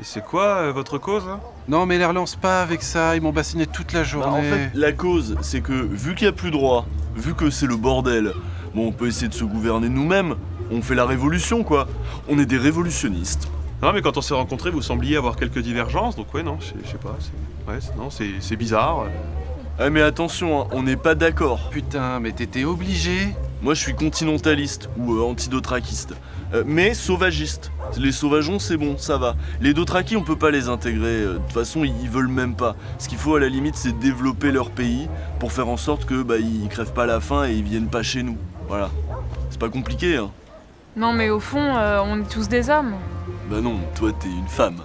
Et c'est quoi euh, votre cause hein? Non, mais les relance pas avec ça, ils m'ont bassiné toute la journée. Bah, en fait, la cause, c'est que vu qu'il n'y a plus droit, vu que c'est le bordel, bon, on peut essayer de se gouverner nous-mêmes, on fait la révolution quoi. On est des révolutionnistes. Non mais quand on s'est rencontrés, vous sembliez avoir quelques divergences, donc ouais, non, je sais pas, c'est ouais, c'est bizarre. Ah mais attention, hein, on n'est pas d'accord. Putain, mais t'étais obligé. Moi je suis continentaliste, ou euh, antidothraquiste, euh, mais sauvagiste. Les sauvageons c'est bon, ça va. Les dothraki on peut pas les intégrer, euh, de toute façon ils veulent même pas. Ce qu'il faut à la limite c'est développer leur pays, pour faire en sorte que bah ils crèvent pas la faim et ils viennent pas chez nous. Voilà, c'est pas compliqué hein. Non mais au fond, euh, on est tous des hommes. Bah non, toi t'es une femme.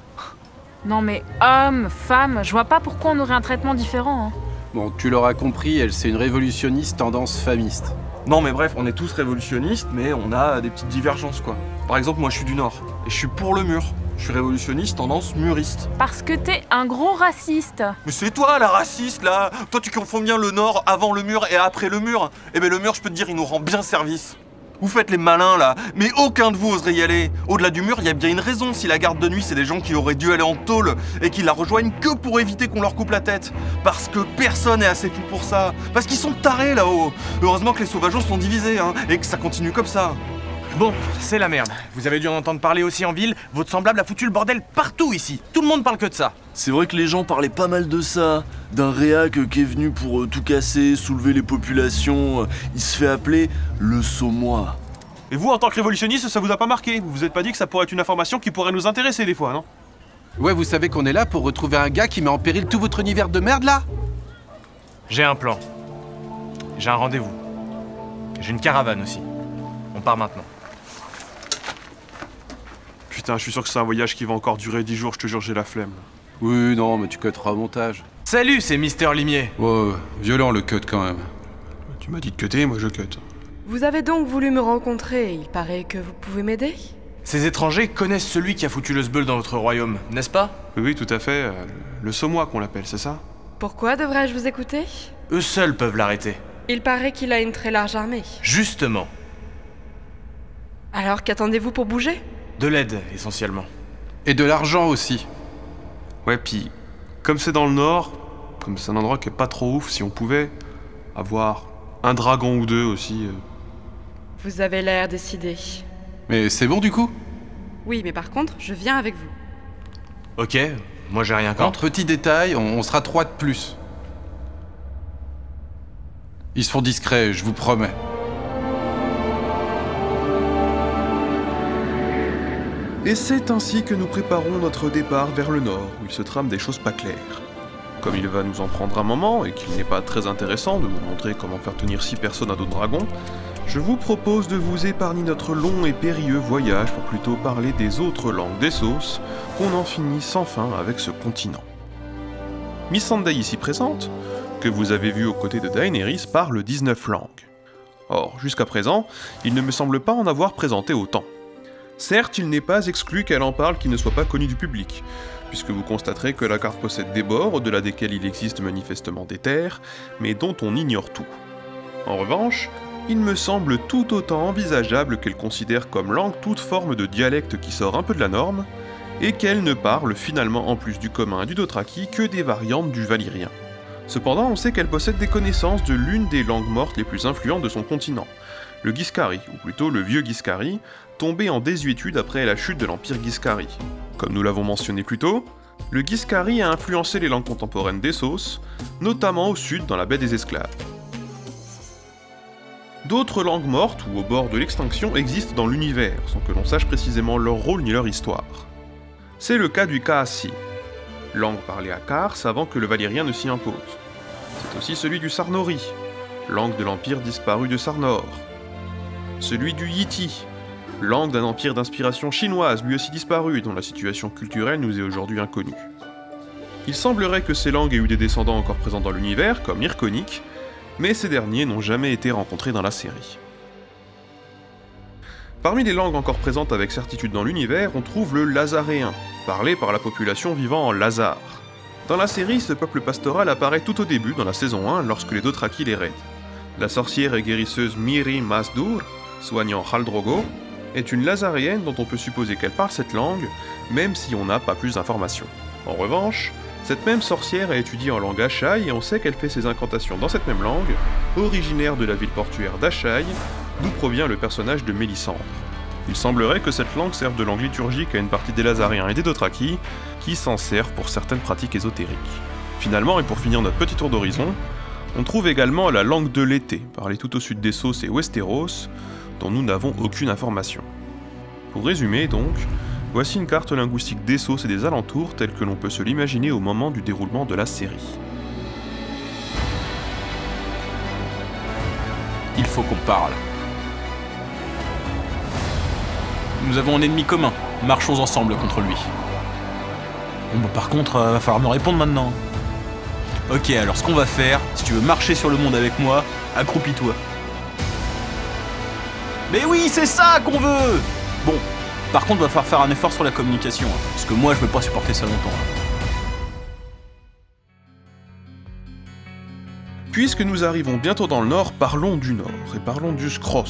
Non mais homme, femme, je vois pas pourquoi on aurait un traitement différent. Hein. Bon, tu l'auras compris, elle c'est une révolutionniste tendance famiste. Non mais bref, on est tous révolutionnistes, mais on a des petites divergences quoi. Par exemple, moi je suis du Nord, et je suis pour le mur. Je suis révolutionniste tendance muriste. Parce que t'es un gros raciste. Mais c'est toi la raciste là. Toi tu confonds bien le Nord avant le mur et après le mur. Eh ben le mur, je peux te dire, il nous rend bien service. Vous faites les malins là, mais aucun de vous oserait y aller. Au-delà du mur, il y a bien une raison si la garde de nuit c'est des gens qui auraient dû aller en tôle et qui la rejoignent que pour éviter qu'on leur coupe la tête. Parce que personne n'est assez fou pour ça. Parce qu'ils sont tarés là-haut. Heureusement que les sauvageons sont divisés hein, et que ça continue comme ça. Bon, c'est la merde. Vous avez dû en entendre parler aussi en ville. Votre semblable a foutu le bordel partout ici. Tout le monde parle que de ça. C'est vrai que les gens parlaient pas mal de ça. D'un réac qui est venu pour tout casser, soulever les populations. Il se fait appeler le Saumois. Et vous, en tant que révolutionniste, ça vous a pas marqué? Vous vous êtes pas dit que ça pourrait être une information qui pourrait nous intéresser des fois, non? Ouais, vous savez qu'on est là pour retrouver un gars qui met en péril tout votre univers de merde, là? J'ai un plan. J'ai un rendez-vous. J'ai une caravane aussi. On part maintenant. Putain, je suis sûr que c'est un voyage qui va encore durer dix jours, je te jure, j'ai la flemme. Oui, non, mais tu cutteras au montage. Salut, c'est Mister Limier. Ouais, violent le cut quand même. Tu m'as dit de cutter, moi je cut. Vous avez donc voulu me rencontrer, il paraît que vous pouvez m'aider? Ces étrangers connaissent celui qui a foutu le sbeul dans notre royaume, n'est-ce pas? Oui, oui, tout à fait. Euh, le Saumois qu'on l'appelle, c'est ça? Pourquoi devrais-je vous écouter? Eux seuls peuvent l'arrêter. Il paraît qu'il a une très large armée. Justement. Alors qu'attendez-vous pour bouger? De l'aide, essentiellement. Et de l'argent aussi. Ouais, puis comme c'est dans le nord, comme c'est un endroit qui est pas trop ouf, si on pouvait avoir un dragon ou deux aussi... Euh... Vous avez l'air décidé. Mais c'est bon du coup? Oui, mais par contre, je viens avec vous. Ok, moi j'ai rien contre. Petit détail, on, on sera trois de plus. Ils se font discrets, je vous promets. Et c'est ainsi que nous préparons notre départ vers le nord, où il se trame des choses pas claires. Comme il va nous en prendre un moment, et qu'il n'est pas très intéressant de vous montrer comment faire tenir six personnes à dos de dragon, je vous propose de vous épargner notre long et périlleux voyage pour plutôt parler des autres langues des sauces, qu'on en finit sans fin avec ce continent. Miss Sunday ici présente, que vous avez vue aux côtés de Daenerys, parle dix-neuf langues. Or, jusqu'à présent, il ne me semble pas en avoir présenté autant. Certes, il n'est pas exclu qu'elle en parle qui ne soit pas connue du public, puisque vous constaterez que la carte possède des bords, au-delà desquels il existe manifestement des terres, mais dont on ignore tout. En revanche, il me semble tout autant envisageable qu'elle considère comme langue toute forme de dialecte qui sort un peu de la norme, et qu'elle ne parle finalement en plus du commun et du dothraki que des variantes du valyrien. Cependant, on sait qu'elle possède des connaissances de l'une des langues mortes les plus influentes de son continent, le Guiscari, ou plutôt le vieux Guiscari, tombé en désuétude après la chute de l'Empire Guiscari. Comme nous l'avons mentionné plus tôt, le Guiscari a influencé les langues contemporaines des Sauces, notamment au sud dans la baie des Esclaves. D'autres langues mortes ou au bord de l'extinction existent dans l'univers, sans que l'on sache précisément leur rôle ni leur histoire. C'est le cas du Kaassi, langue parlée à Kars avant que le valyrien ne s'y impose. C'est aussi celui du Sarnori, langue de l'Empire disparu de Sarnor. Celui du Yiti, langue d'un empire d'inspiration chinoise lui aussi disparu et dont la situation culturelle nous est aujourd'hui inconnue. Il semblerait que ces langues aient eu des descendants encore présents dans l'univers, comme l'Irconique, mais ces derniers n'ont jamais été rencontrés dans la série. Parmi les langues encore présentes avec certitude dans l'univers, on trouve le lazaréen, parlé par la population vivant en Lazare. Dans la série, ce peuple pastoral apparaît tout au début, dans la saison un, lorsque les Dothraki les raident. La sorcière et guérisseuse Miri Masdur, soignant Khaldrogo, est une lazaréenne dont on peut supposer qu'elle parle cette langue, même si on n'a pas plus d'informations. En revanche, cette même sorcière a étudié en langue Ashai et on sait qu'elle fait ses incantations dans cette même langue, originaire de la ville portuaire d'Ashai, d'où provient le personnage de Mélisandre. Il semblerait que cette langue serve de langue liturgique à une partie des Lazaréens et des Dothraki, qui s'en servent pour certaines pratiques ésotériques. Finalement, et pour finir notre petit tour d'horizon, on trouve également la langue de l'été, parlée tout au sud des Sauces et Westeros, dont nous n'avons aucune information. Pour résumer donc, voici une carte linguistique des Sauces et des alentours telle que l'on peut se l'imaginer au moment du déroulement de la série. Il faut qu'on parle. Nous avons un ennemi commun, marchons ensemble contre lui. Bon, bah, par contre, euh, va falloir me répondre maintenant. Ok, alors ce qu'on va faire, si tu veux marcher sur le monde avec moi, accroupis-toi. Mais oui, c'est ça qu'on veut! Bon, par contre, va falloir faire un effort sur la communication, hein, parce que moi, je ne veux pas supporter ça longtemps. Hein. Puisque nous arrivons bientôt dans le nord, parlons du nord, et parlons du Scros,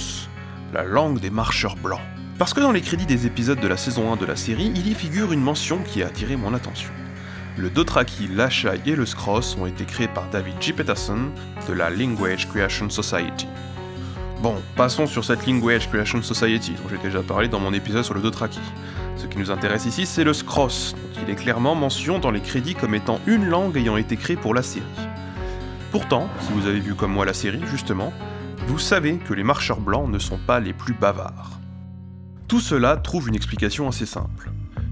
la langue des marcheurs blancs. Parce que dans les crédits des épisodes de la saison un de la série, il y figure une mention qui a attiré mon attention. Le Dothraki, l'Ashai et le Scros ont été créés par David J Peterson de la Language Creation Society. Bon, passons sur cette Language Creation Society, dont j'ai déjà parlé dans mon épisode sur le Dothraki. Ce qui nous intéresse ici, c'est le Scros, dont il est clairement mention dans les crédits comme étant une langue ayant été créée pour la série. Pourtant, si vous avez vu comme moi la série, justement, vous savez que les marcheurs blancs ne sont pas les plus bavards. Tout cela trouve une explication assez simple.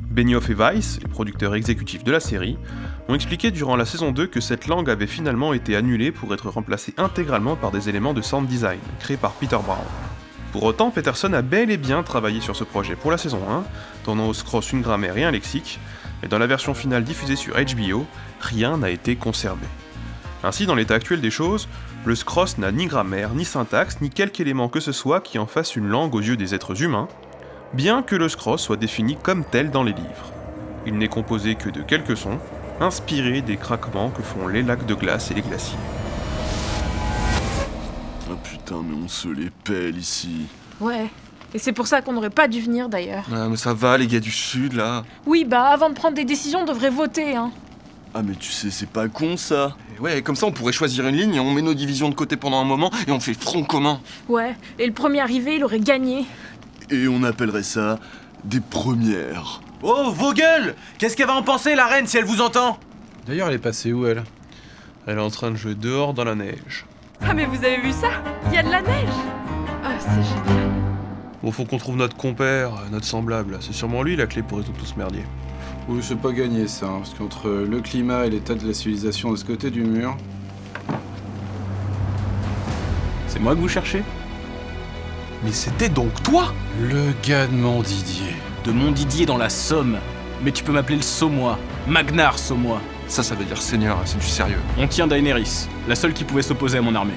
Benioff et Weiss, les producteurs exécutifs de la série, ont expliqué durant la saison deux que cette langue avait finalement été annulée pour être remplacée intégralement par des éléments de sound design, créés par Peter Brown. Pour autant, Peterson a bel et bien travaillé sur ce projet pour la saison un, donnant au Scros une grammaire et un lexique, mais dans la version finale diffusée sur H B O, rien n'a été conservé. Ainsi, dans l'état actuel des choses, le Scros n'a ni grammaire, ni syntaxe, ni quelque élément que ce soit qui en fasse une langue aux yeux des êtres humains, bien que le Scros soit défini comme tel dans les livres. Il n'est composé que de quelques sons, inspirés des craquements que font les lacs de glace et les glaciers. Oh putain, mais on se les pèle ici. Ouais, et c'est pour ça qu'on n'aurait pas dû venir d'ailleurs. Ah, mais ça va les gars du sud là. Oui, bah avant de prendre des décisions, on devrait voter, hein. Ah mais tu sais, c'est pas con ça. Ouais, comme ça on pourrait choisir une ligne, et on met nos divisions de côté pendant un moment, et on fait front commun. Ouais, et le premier arrivé, il aurait gagné. Et on appellerait ça des premières. Oh, vos gueules! Qu'est-ce qu'elle va en penser, la reine, si elle vous entend? D'ailleurs, elle est passée où, elle? Elle est en train de jouer dehors dans la neige. Ah, mais vous avez vu ça? Il y a de la neige! Ah, oh, c'est génial. Bon, faut qu'on trouve notre compère, notre semblable. C'est sûrement lui la clé pour résoudre tout ce merdier. Oui, c'est pas gagné, ça, hein, parce qu'entre le climat et l'état de la civilisation de ce côté du mur... C'est moi que vous cherchez? Mais c'était donc toi? Le gars de Montdidier. De Montdidier dans la Somme. Mais tu peux m'appeler le Saumois. Magnar Saumois. Ça, ça veut dire seigneur, c'est du sérieux. On tient Daenerys, la seule qui pouvait s'opposer à mon armée.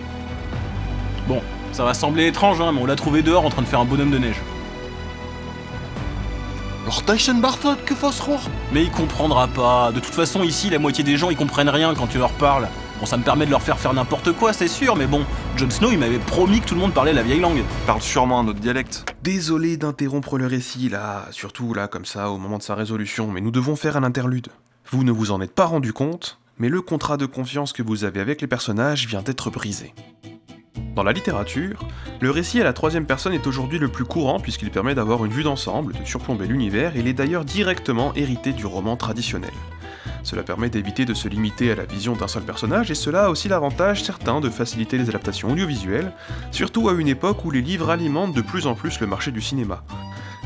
Bon, ça va sembler étrange, hein, mais on l'a trouvé dehors en train de faire un bonhomme de neige. Mais il comprendra pas. De toute façon, ici, la moitié des gens, ils comprennent rien quand tu leur parles. Bon, ça me permet de leur faire faire n'importe quoi, c'est sûr, mais bon, Jon Snow, il m'avait promis que tout le monde parlait la vieille langue. Il parle sûrement un autre dialecte. Désolé d'interrompre le récit, là, surtout là, comme ça, au moment de sa résolution, mais nous devons faire un interlude. Vous ne vous en êtes pas rendu compte, mais le contrat de confiance que vous avez avec les personnages vient d'être brisé. Dans la littérature, le récit à la troisième personne est aujourd'hui le plus courant puisqu'il permet d'avoir une vue d'ensemble, de surplomber l'univers, et il est d'ailleurs directement hérité du roman traditionnel. Cela permet d'éviter de se limiter à la vision d'un seul personnage, et cela a aussi l'avantage certain de faciliter les adaptations audiovisuelles, surtout à une époque où les livres alimentent de plus en plus le marché du cinéma.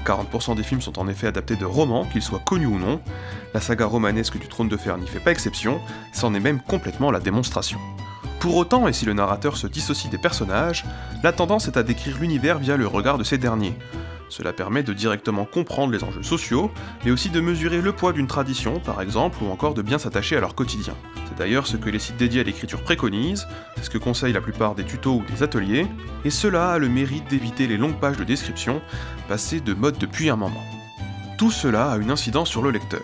quarante pour cent des films sont en effet adaptés de romans, qu'ils soient connus ou non, la saga romanesque du Trône de Fer n'y fait pas exception, c'en est même complètement la démonstration. Pour autant, et si le narrateur se dissocie des personnages, la tendance est à décrire l'univers via le regard de ces derniers. Cela permet de directement comprendre les enjeux sociaux, mais aussi de mesurer le poids d'une tradition, par exemple, ou encore de bien s'attacher à leur quotidien. C'est d'ailleurs ce que les sites dédiés à l'écriture préconisent, c'est ce que conseillent la plupart des tutos ou des ateliers, et cela a le mérite d'éviter les longues pages de description, passées de mode depuis un moment. Tout cela a une incidence sur le lecteur.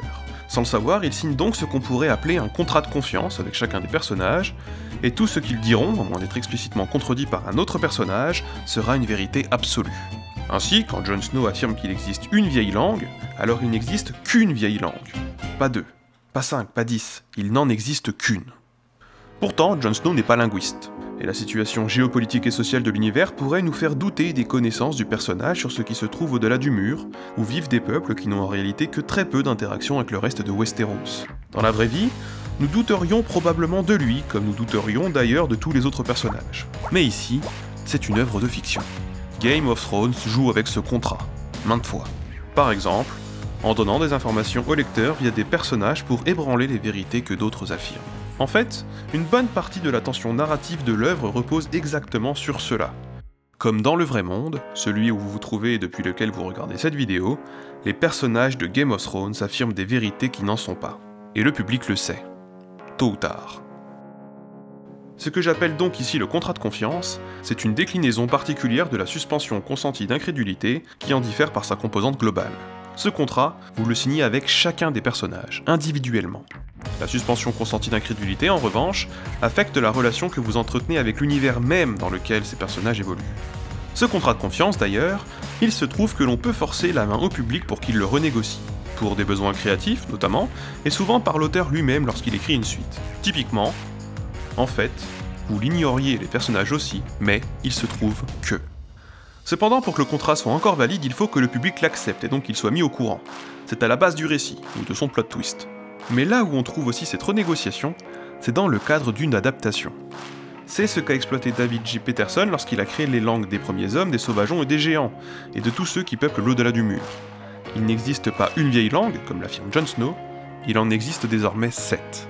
Sans le savoir, il signe donc ce qu'on pourrait appeler un contrat de confiance avec chacun des personnages, et tout ce qu'ils diront, à moins d'être explicitement contredit par un autre personnage, sera une vérité absolue. Ainsi, quand Jon Snow affirme qu'il existe une vieille langue, alors il n'existe qu'une vieille langue. Pas deux, pas cinq, pas dix, il n'en existe qu'une. Pourtant, Jon Snow n'est pas linguiste, et la situation géopolitique et sociale de l'univers pourrait nous faire douter des connaissances du personnage sur ce qui se trouve au-delà du mur, où vivent des peuples qui n'ont en réalité que très peu d'interaction avec le reste de Westeros. Dans la vraie vie, nous douterions probablement de lui, comme nous douterions d'ailleurs de tous les autres personnages. Mais ici, c'est une œuvre de fiction. Game of Thrones joue avec ce contrat, maintes fois. Par exemple, en donnant des informations au lecteur via des personnages pour ébranler les vérités que d'autres affirment. En fait, une bonne partie de la tension narrative de l'œuvre repose exactement sur cela. Comme dans le vrai monde, celui où vous vous trouvez et depuis lequel vous regardez cette vidéo, les personnages de Game of Thrones affirment des vérités qui n'en sont pas. Et le public le sait. Tôt ou tard. Ce que j'appelle donc ici le contrat de confiance, c'est une déclinaison particulière de la suspension consentie d'incrédulité qui en diffère par sa composante globale. Ce contrat, vous le signez avec chacun des personnages, individuellement. La suspension consentie d'incrédulité, en revanche, affecte la relation que vous entretenez avec l'univers même dans lequel ces personnages évoluent. Ce contrat de confiance, d'ailleurs, il se trouve que l'on peut forcer la main au public pour qu'il le renégocie. Pour des besoins créatifs, notamment, et souvent par l'auteur lui-même lorsqu'il écrit une suite. Typiquement, en fait, vous l'ignoriez les personnages aussi, mais il se trouve que... Cependant, pour que le contrat soit encore valide, il faut que le public l'accepte et donc qu'il soit mis au courant. C'est à la base du récit, ou de son plot twist. Mais là où on trouve aussi cette renégociation, c'est dans le cadre d'une adaptation. C'est ce qu'a exploité David J. Peterson lorsqu'il a créé les langues des premiers hommes, des sauvageons et des géants, et de tous ceux qui peuplent l'au-delà du mur. Il n'existe pas une vieille langue, comme l'affirme Jon Snow, il en existe désormais sept.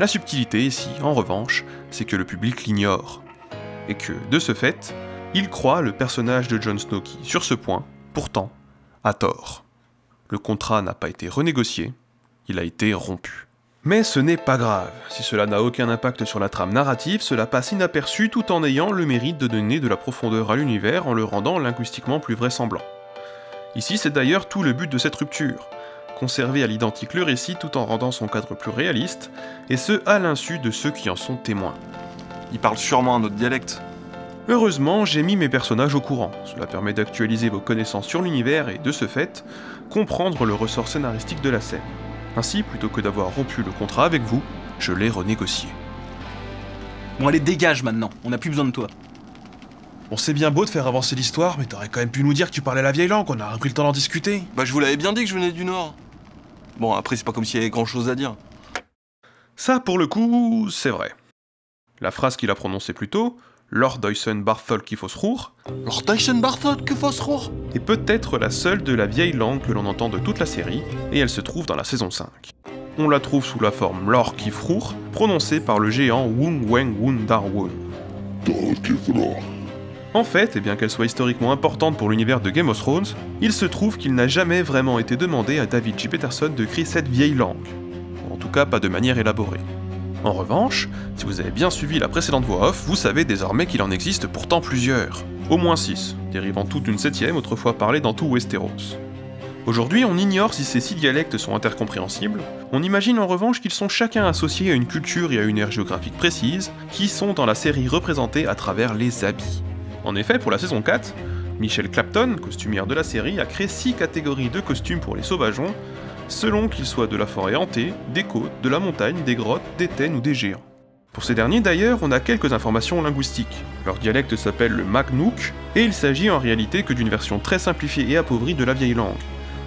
La subtilité ici, en revanche, c'est que le public l'ignore. Et que, de ce fait, il croit le personnage de Jon Snow qui, sur ce point, pourtant, a tort. Le contrat n'a pas été renégocié, il a été rompu. Mais ce n'est pas grave, si cela n'a aucun impact sur la trame narrative, cela passe inaperçu tout en ayant le mérite de donner de la profondeur à l'univers en le rendant linguistiquement plus vraisemblant. Ici, c'est d'ailleurs tout le but de cette rupture, conserver à l'identique le récit tout en rendant son cadre plus réaliste, et ce à l'insu de ceux qui en sont témoins. Il parle sûrement un autre dialecte. Heureusement, j'ai mis mes personnages au courant, cela permet d'actualiser vos connaissances sur l'univers et, de ce fait, comprendre le ressort scénaristique de la scène. Ainsi, plutôt que d'avoir rompu le contrat avec vous, je l'ai renégocié. Bon allez, dégage maintenant, on n'a plus besoin de toi. Bon, c'est bien beau de faire avancer l'histoire, mais t'aurais quand même pu nous dire que tu parlais la vieille langue, on a repris le temps d'en discuter. Bah je vous l'avais bien dit que je venais du Nord. Bon, après c'est pas comme s'il y avait grand chose à dire. Ça, pour le coup, c'est vrai. La phrase qu'il a prononcée plus tôt, Lord Dyson Barthol qui Fosrour, Lord Dyson Barthol qui Fosrour, est peut-être la seule de la vieille langue que l'on entend de toute la série, et elle se trouve dans la saison cinq. On la trouve sous la forme Lor Kifrour, prononcée par le géant Wung Weng Wun Dar Wun. En fait, et bien qu'elle soit historiquement importante pour l'univers de Game of Thrones, il se trouve qu'il n'a jamais vraiment été demandé à David J. Peterson de créer cette vieille langue. En tout cas, pas de manière élaborée. En revanche, si vous avez bien suivi la précédente voix off, vous savez désormais qu'il en existe pourtant plusieurs. Au moins six, dérivant toute une septième autrefois parlée dans tout Westeros. Aujourd'hui, on ignore si ces six dialectes sont intercompréhensibles, on imagine en revanche qu'ils sont chacun associés à une culture et à une aire géographique précise, qui sont dans la série représentées à travers les habits. En effet, pour la saison quatre, Michel Clapton, costumière de la série, a créé six catégories de costumes pour les sauvageons, selon qu'ils soient de la forêt hantée, des côtes, de la montagne, des grottes, des étennes ou des géants. Pour ces derniers d'ailleurs, on a quelques informations linguistiques. Leur dialecte s'appelle le Magnouk, et il s'agit en réalité que d'une version très simplifiée et appauvrie de la vieille langue.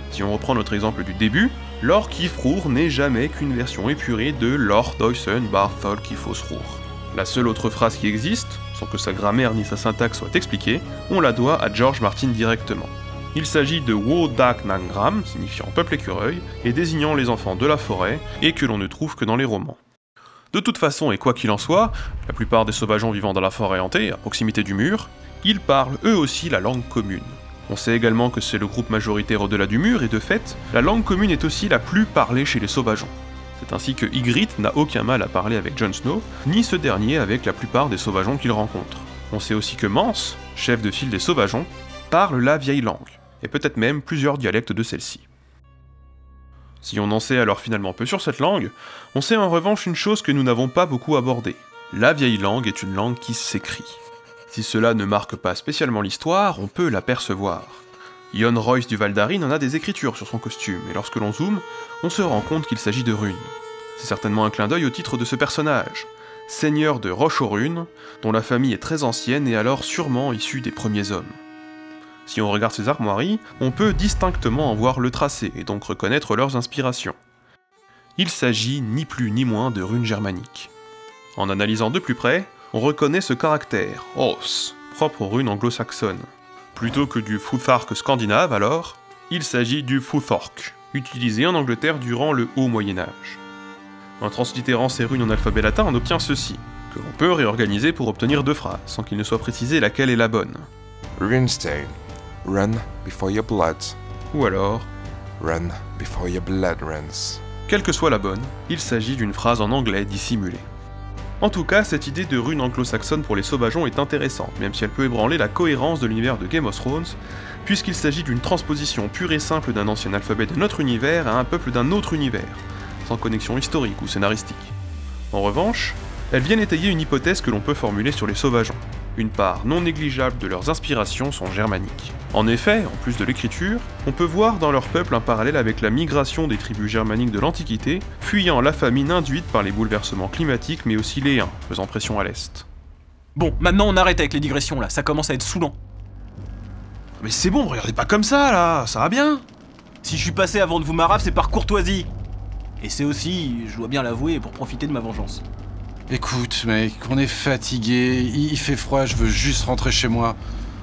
Si on reprend notre exemple du début, Lor Kifrour n'est jamais qu'une version épurée de Lor Dyson Barthol Kifosrour. La seule autre phrase qui existe, sans que sa grammaire ni sa syntaxe soient expliquées, on la doit à George Martin directement. Il s'agit de Wodak Nangram, signifiant peuple écureuil, et désignant les enfants de la forêt, et que l'on ne trouve que dans les romans. De toute façon, et quoi qu'il en soit, la plupart des sauvageons vivant dans la forêt hantée, à proximité du mur, ils parlent eux aussi la langue commune. On sait également que c'est le groupe majoritaire au-delà du mur, et de fait, la langue commune est aussi la plus parlée chez les sauvageons. C'est ainsi que Ygritte n'a aucun mal à parler avec Jon Snow, ni ce dernier avec la plupart des sauvageons qu'il rencontre. On sait aussi que Mance, chef de file des sauvageons, parle la vieille langue, et peut-être même plusieurs dialectes de celle-ci. Si on en sait alors finalement peu sur cette langue, on sait en revanche une chose que nous n'avons pas beaucoup abordée. La vieille langue est une langue qui s'écrit. Si cela ne marque pas spécialement l'histoire, on peut l'apercevoir. Ion Royce du Valdarin en a des écritures sur son costume, et lorsque l'on zoome, on se rend compte qu'il s'agit de runes. C'est certainement un clin d'œil au titre de ce personnage, seigneur de Roche-aux-Runes, dont la famille est très ancienne et alors sûrement issue des premiers hommes. Si on regarde ces armoiries, on peut distinctement en voir le tracé, et donc reconnaître leurs inspirations. Il s'agit ni plus ni moins de runes germaniques. En analysant de plus près, on reconnaît ce caractère, os, propre aux runes anglo-saxonnes. Plutôt que du futhark scandinave alors, il s'agit du futhork, utilisé en Angleterre durant le haut Moyen-Âge. En translittérant ces runes en alphabet latin, on obtient ceci, que l'on peut réorganiser pour obtenir deux phrases, sans qu'il ne soit précisé laquelle est la bonne. Runestone. Run before your blood. Ou alors Run before your blood runs. Quelle que soit la bonne, il s'agit d'une phrase en anglais dissimulée. En tout cas, cette idée de rune anglo-saxonne pour les sauvageons est intéressante, même si elle peut ébranler la cohérence de l'univers de Game of Thrones, puisqu'il s'agit d'une transposition pure et simple d'un ancien alphabet de notre univers à un peuple d'un autre univers, sans connexion historique ou scénaristique. En revanche, elles viennent étayer une hypothèse que l'on peut formuler sur les sauvageons. Une part non négligeable de leurs inspirations sont germaniques. En effet, en plus de l'écriture, on peut voir dans leur peuple un parallèle avec la migration des tribus germaniques de l'Antiquité, fuyant la famine induite par les bouleversements climatiques mais aussi les Huns, faisant pression à l'Est. Bon, maintenant on arrête avec les digressions là, ça commence à être saoulant. mais c'est bon, regardez pas comme ça, là, ça va bien. Si je suis passé avant de vous marave, c'est par courtoisie. Et c'est aussi, je dois bien l'avouer, pour profiter de ma vengeance. Écoute, mec, on est fatigué, il fait froid, je veux juste rentrer chez moi.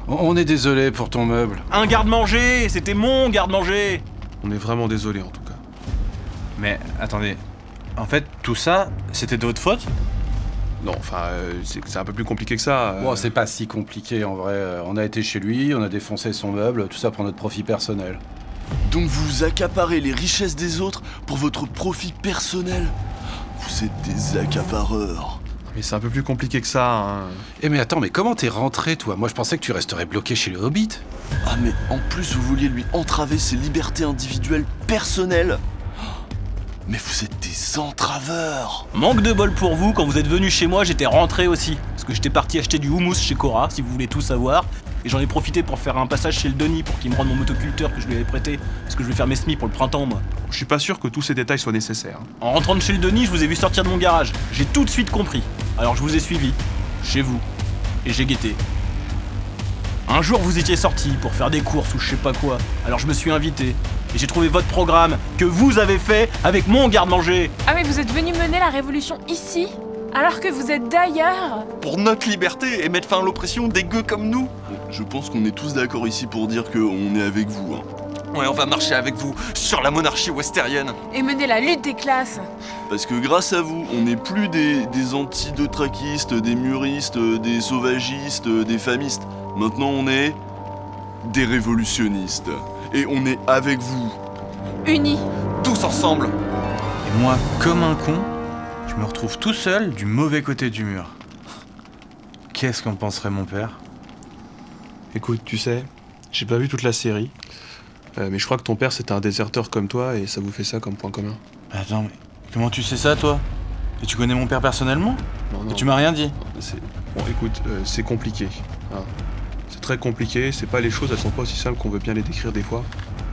On est désolé pour ton meuble. Un garde-manger, c'était mon garde-manger. On est vraiment désolé en tout cas. Mais attendez, en fait, tout ça, c'était de votre faute? Non, enfin, euh, c'est un peu plus compliqué que ça. Euh... Bon, c'est pas si compliqué en vrai. On a été chez lui, on a défoncé son meuble, tout ça pour notre profit personnel. Donc vous accaparez les richesses des autres pour votre profit personnel? Vous êtes des accapareurs. Mais c'est un peu plus compliqué que ça, hein. Eh mais attends, mais comment t'es rentré, toi? Moi, je pensais que tu resterais bloqué chez le Hobbit. Ah, mais en plus, vous vouliez lui entraver ses libertés individuelles personnelles. Mais vous êtes des entraveurs. Manque de bol pour vous, quand vous êtes venus chez moi, j'étais rentré aussi. Parce que j'étais parti acheter du houmous chez Cora, si vous voulez tout savoir. Et j'en ai profité pour faire un passage chez le Denis pour qu'il me rende mon motoculteur que je lui avais prêté. Parce que je vais faire mes semis pour le printemps, moi. Je suis pas sûr que tous ces détails soient nécessaires. En rentrant de chez le Denis, je vous ai vu sortir de mon garage. J'ai tout de suite compris. Alors je vous ai suivi, chez vous. Et j'ai guetté. Un jour, vous étiez sorti pour faire des courses ou je sais pas quoi. Alors je me suis invité. Et j'ai trouvé votre programme que vous avez fait avec mon garde-manger. Ah mais vous êtes venu mener la révolution ici? Alors que vous êtes d'ailleurs? Pour notre liberté et mettre fin à l'oppression des gueux comme nous. Je pense qu'on est tous d'accord ici pour dire qu'on est avec vous. Hein. Ouais, on va marcher avec vous sur la monarchie westérienne. Et mener la lutte des classes. Parce que grâce à vous, on n'est plus des, des anti-dothraquistes, des muristes, des sauvagistes, des famistes. Maintenant, on est des révolutionnistes. Et on est avec vous. Unis. Tous ensemble. Et moi, comme un con, je me retrouve tout seul du mauvais côté du mur. Qu'est-ce qu'en penserait mon père? Écoute, tu sais, j'ai pas vu toute la série, euh, mais je crois que ton père c'était un déserteur comme toi et ça vous fait ça comme point commun. Attends, mais comment tu sais ça, toi? Et tu connais mon père personnellement? Non, non. Et tu m'as rien dit? Bon, écoute, euh, c'est compliqué. Hein. C'est très compliqué, c'est pas les choses, elles sont pas aussi simples qu'on veut bien les décrire des fois.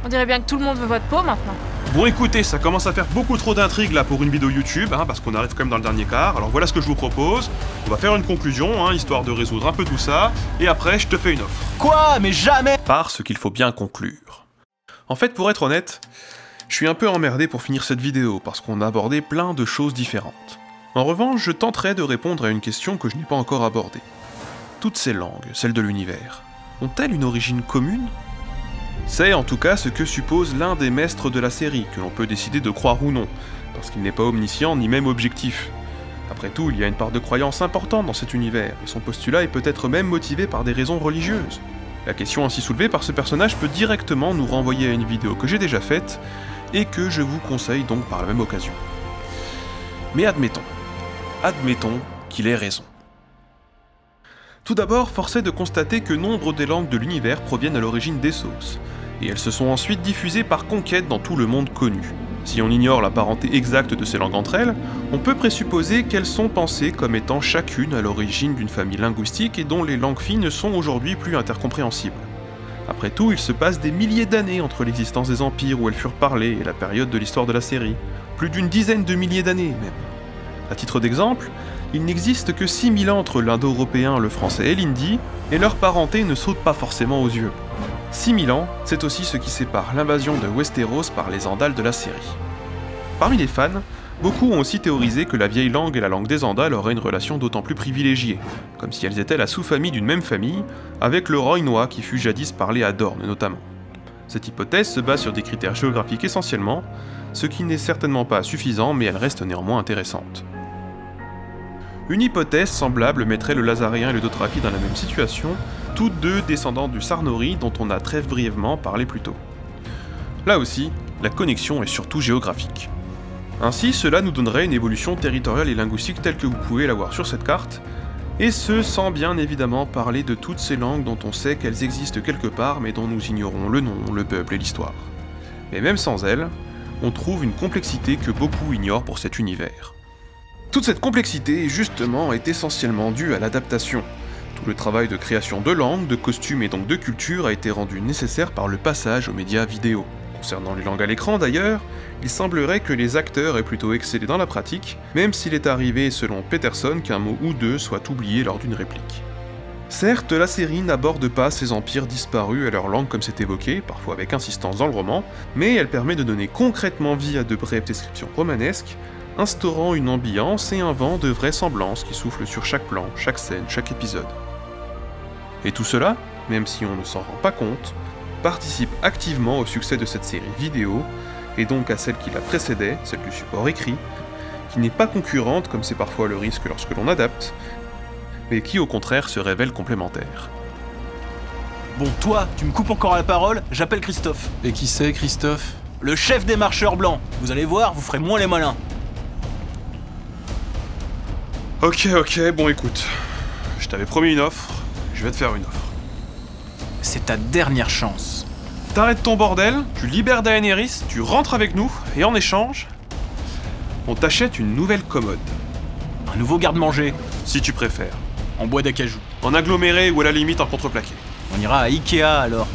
On dirait bien que tout le monde veut votre peau maintenant. Bon écoutez, ça commence à faire beaucoup trop d'intrigues là pour une vidéo YouTube, hein, parce qu'on arrive quand même dans le dernier quart. Alors voilà ce que je vous propose, on va faire une conclusion, hein, histoire de résoudre un peu tout ça, et après je te fais une offre. Quoi? Mais jamais! Par ce qu'il faut bien conclure. En fait, pour être honnête, je suis un peu emmerdé pour finir cette vidéo, parce qu'on a abordé plein de choses différentes. En revanche, je tenterai de répondre à une question que je n'ai pas encore abordée. Toutes ces langues, celles de l'univers, ont-elles une origine commune? C'est en tout cas ce que suppose l'un des maîtres de la série, que l'on peut décider de croire ou non, parce qu'il n'est pas omniscient ni même objectif. Après tout, il y a une part de croyance importante dans cet univers, et son postulat est peut-être même motivé par des raisons religieuses. La question ainsi soulevée par ce personnage peut directement nous renvoyer à une vidéo que j'ai déjà faite, et que je vous conseille donc par la même occasion. Mais admettons, admettons qu'il ait raison. Tout d'abord, force est de constater que nombre des langues de l'univers proviennent à l'origine des sources, et elles se sont ensuite diffusées par conquête dans tout le monde connu. Si on ignore la parenté exacte de ces langues entre elles, on peut présupposer qu'elles sont pensées comme étant chacune à l'origine d'une famille linguistique et dont les langues fines sont aujourd'hui plus intercompréhensibles. Après tout, il se passe des milliers d'années entre l'existence des empires où elles furent parlées et la période de l'histoire de la série, plus d'une dizaine de milliers d'années même. À titre d'exemple, il n'existe que six mille ans entre l'indo-européen, le français et l'hindi, et leur parenté ne saute pas forcément aux yeux. six mille ans, c'est aussi ce qui sépare l'invasion de Westeros par les Andals de la série. Parmi les fans, beaucoup ont aussi théorisé que la vieille langue et la langue des Andals auraient une relation d'autant plus privilégiée, comme si elles étaient la sous-famille d'une même famille, avec le roynois qui fut jadis parlé à Dorne notamment. Cette hypothèse se base sur des critères géographiques essentiellement, ce qui n'est certainement pas suffisant mais elle reste néanmoins intéressante. Une hypothèse semblable mettrait le Lazaréen et le Dothraki dans la même situation, toutes deux descendants du Sarnori dont on a très brièvement parlé plus tôt. Là aussi, la connexion est surtout géographique. Ainsi, cela nous donnerait une évolution territoriale et linguistique telle que vous pouvez la voir sur cette carte, et ce sans bien évidemment parler de toutes ces langues dont on sait qu'elles existent quelque part mais dont nous ignorons le nom, le peuple et l'histoire. Mais même sans elles, on trouve une complexité que beaucoup ignorent pour cet univers. Toute cette complexité, justement, est essentiellement due à l'adaptation. Tout le travail de création de langues, de costumes et donc de culture a été rendu nécessaire par le passage aux médias vidéo. Concernant les langues à l'écran d'ailleurs, il semblerait que les acteurs aient plutôt excellé dans la pratique, même s'il est arrivé, selon Peterson, qu'un mot ou deux soit oublié lors d'une réplique. Certes, la série n'aborde pas ces empires disparus et leur langue comme c'est évoqué, parfois avec insistance dans le roman, mais elle permet de donner concrètement vie à de brèves descriptions romanesques, instaurant une ambiance et un vent de vraisemblance qui souffle sur chaque plan, chaque scène, chaque épisode. Et tout cela, même si on ne s'en rend pas compte, participe activement au succès de cette série vidéo, et donc à celle qui la précédait, celle du support écrit, qui n'est pas concurrente comme c'est parfois le risque lorsque l'on adapte, mais qui au contraire se révèle complémentaire. Bon, toi, tu me coupes encore la parole, j'appelle Christophe. Et qui c'est, Christophe? Le chef des marcheurs blancs. Vous allez voir, vous ferez moins les malins. Ok, ok, bon écoute, je t'avais promis une offre, je vais te faire une offre. C'est ta dernière chance. T'arrêtes ton bordel, tu libères Daenerys, tu rentres avec nous, et en échange, on t'achète une nouvelle commode. Un nouveau garde-manger. Si tu préfères. En bois d'acajou. En aggloméré ou à la limite en contreplaqué. On ira à Ikea alors.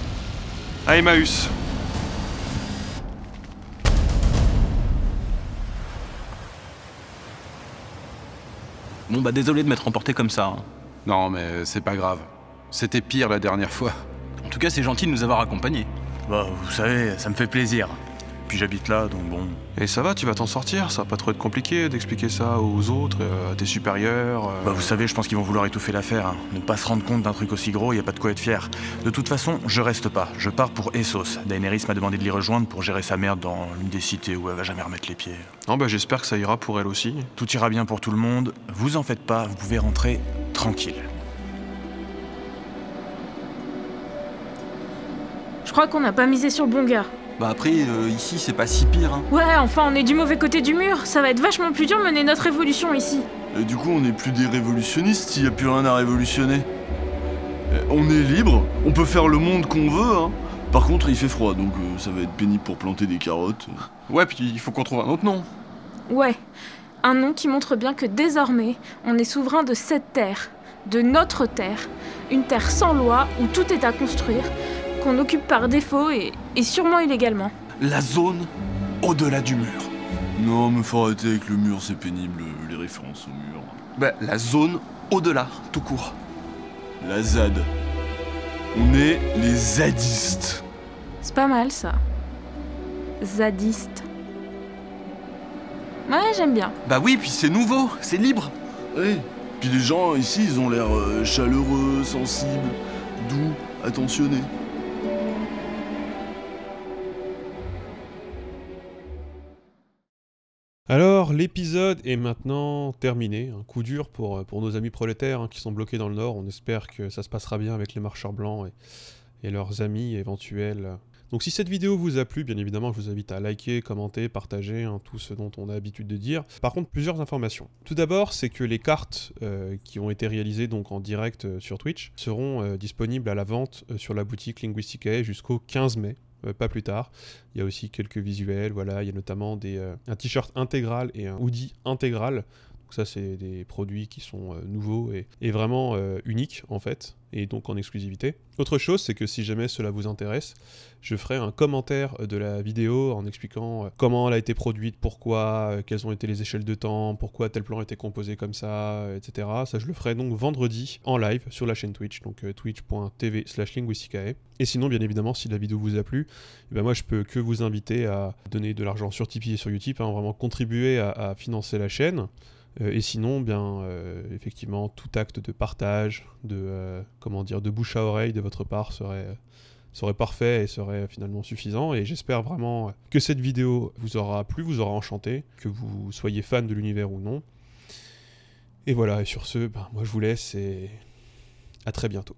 À Emmaüs. Bon bah désolé de m'être emporté comme ça. Hein. Non mais c'est pas grave. C'était pire la dernière fois. En tout cas c'est gentil de nous avoir accompagnés. Bah vous savez, ça me fait plaisir. Puis j'habite là, donc bon... Et ça va, tu vas t'en sortir, ça va pas trop être compliqué d'expliquer ça aux autres, euh, à tes supérieurs... Euh... Bah vous savez, je pense qu'ils vont vouloir étouffer l'affaire, hein. Ne pas se rendre compte d'un truc aussi gros, y a pas de quoi être fier. De toute façon, je reste pas, je pars pour Essos. Daenerys m'a demandé de l'y rejoindre pour gérer sa merde dans l'une des cités où elle va jamais remettre les pieds. Non bah j'espère que ça ira pour elle aussi. Tout ira bien pour tout le monde, vous en faites pas, vous pouvez rentrer tranquille. Je crois qu'on n'a pas misé sur le bon gars. Bah après, euh, ici, c'est pas si pire, hein. Ouais, enfin, on est du mauvais côté du mur. Ça va être vachement plus dur de mener notre révolution, ici. Et du coup, on n'est plus des révolutionnistes, il n'y a plus rien à révolutionner. Euh, on est libre, on peut faire le monde qu'on veut, hein. Par contre, il fait froid, donc euh, ça va être pénible pour planter des carottes. Ouais, puis il faut qu'on trouve un autre nom. Ouais, un nom qui montre bien que désormais, on est souverain de cette terre, de notre terre. Une terre sans loi, où tout est à construire, qu'on occupe par défaut et, et sûrement illégalement. La zone au-delà du mur. Non, mais faut arrêter avec le mur, c'est pénible, les références au mur. Bah, la zone au-delà, tout court. La Z A D. On est les zadistes. C'est pas mal, ça. Zadiste. Ouais, j'aime bien. Bah oui, puis c'est nouveau, c'est libre. Oui, puis les gens, ici, ils ont l'air euh, chaleureux, sensibles, doux, attentionnés. Alors, l'épisode est maintenant terminé, un coup dur pour, pour nos amis prolétaires hein, qui sont bloqués dans le Nord. On espère que ça se passera bien avec les marcheurs blancs et, et leurs amis éventuels. Donc si cette vidéo vous a plu, bien évidemment, je vous invite à liker, commenter, partager, hein, tout ce dont on a l'habitude de dire. Par contre, plusieurs informations. Tout d'abord, c'est que les cartes euh, qui ont été réalisées donc, en direct euh, sur Twitch seront euh, disponibles à la vente euh, sur la boutique Linguisticae jusqu'au quinze mai. Euh, pas plus tard. Il y a aussi quelques visuels, voilà, il y a notamment des, euh, un t-shirt intégral et un hoodie intégral. Donc ça, c'est des produits qui sont euh, nouveaux et, et vraiment euh, uniques, en fait, et donc en exclusivité. Autre chose, c'est que si jamais cela vous intéresse, je ferai un commentaire de la vidéo en expliquant comment elle a été produite, pourquoi, quelles ont été les échelles de temps, pourquoi tel plan était composé comme ça, et cetera. Ça, je le ferai donc vendredi en live sur la chaîne Twitch, donc twitch point tv slash linguisticae. Et sinon, bien évidemment, si la vidéo vous a plu, eh ben moi, je peux que vous inviter à donner de l'argent sur Tipeee et sur Utip, hein, vraiment contribuer à, à financer la chaîne. Euh, et sinon, bien euh, effectivement, tout acte de partage, de euh, comment dire, de bouche à oreille de votre part serait, euh, serait parfait et serait finalement suffisant. Et j'espère vraiment que cette vidéo vous aura plu, vous aura enchanté, que vous soyez fan de l'univers ou non. Et voilà, et sur ce, ben, moi je vous laisse et à très bientôt.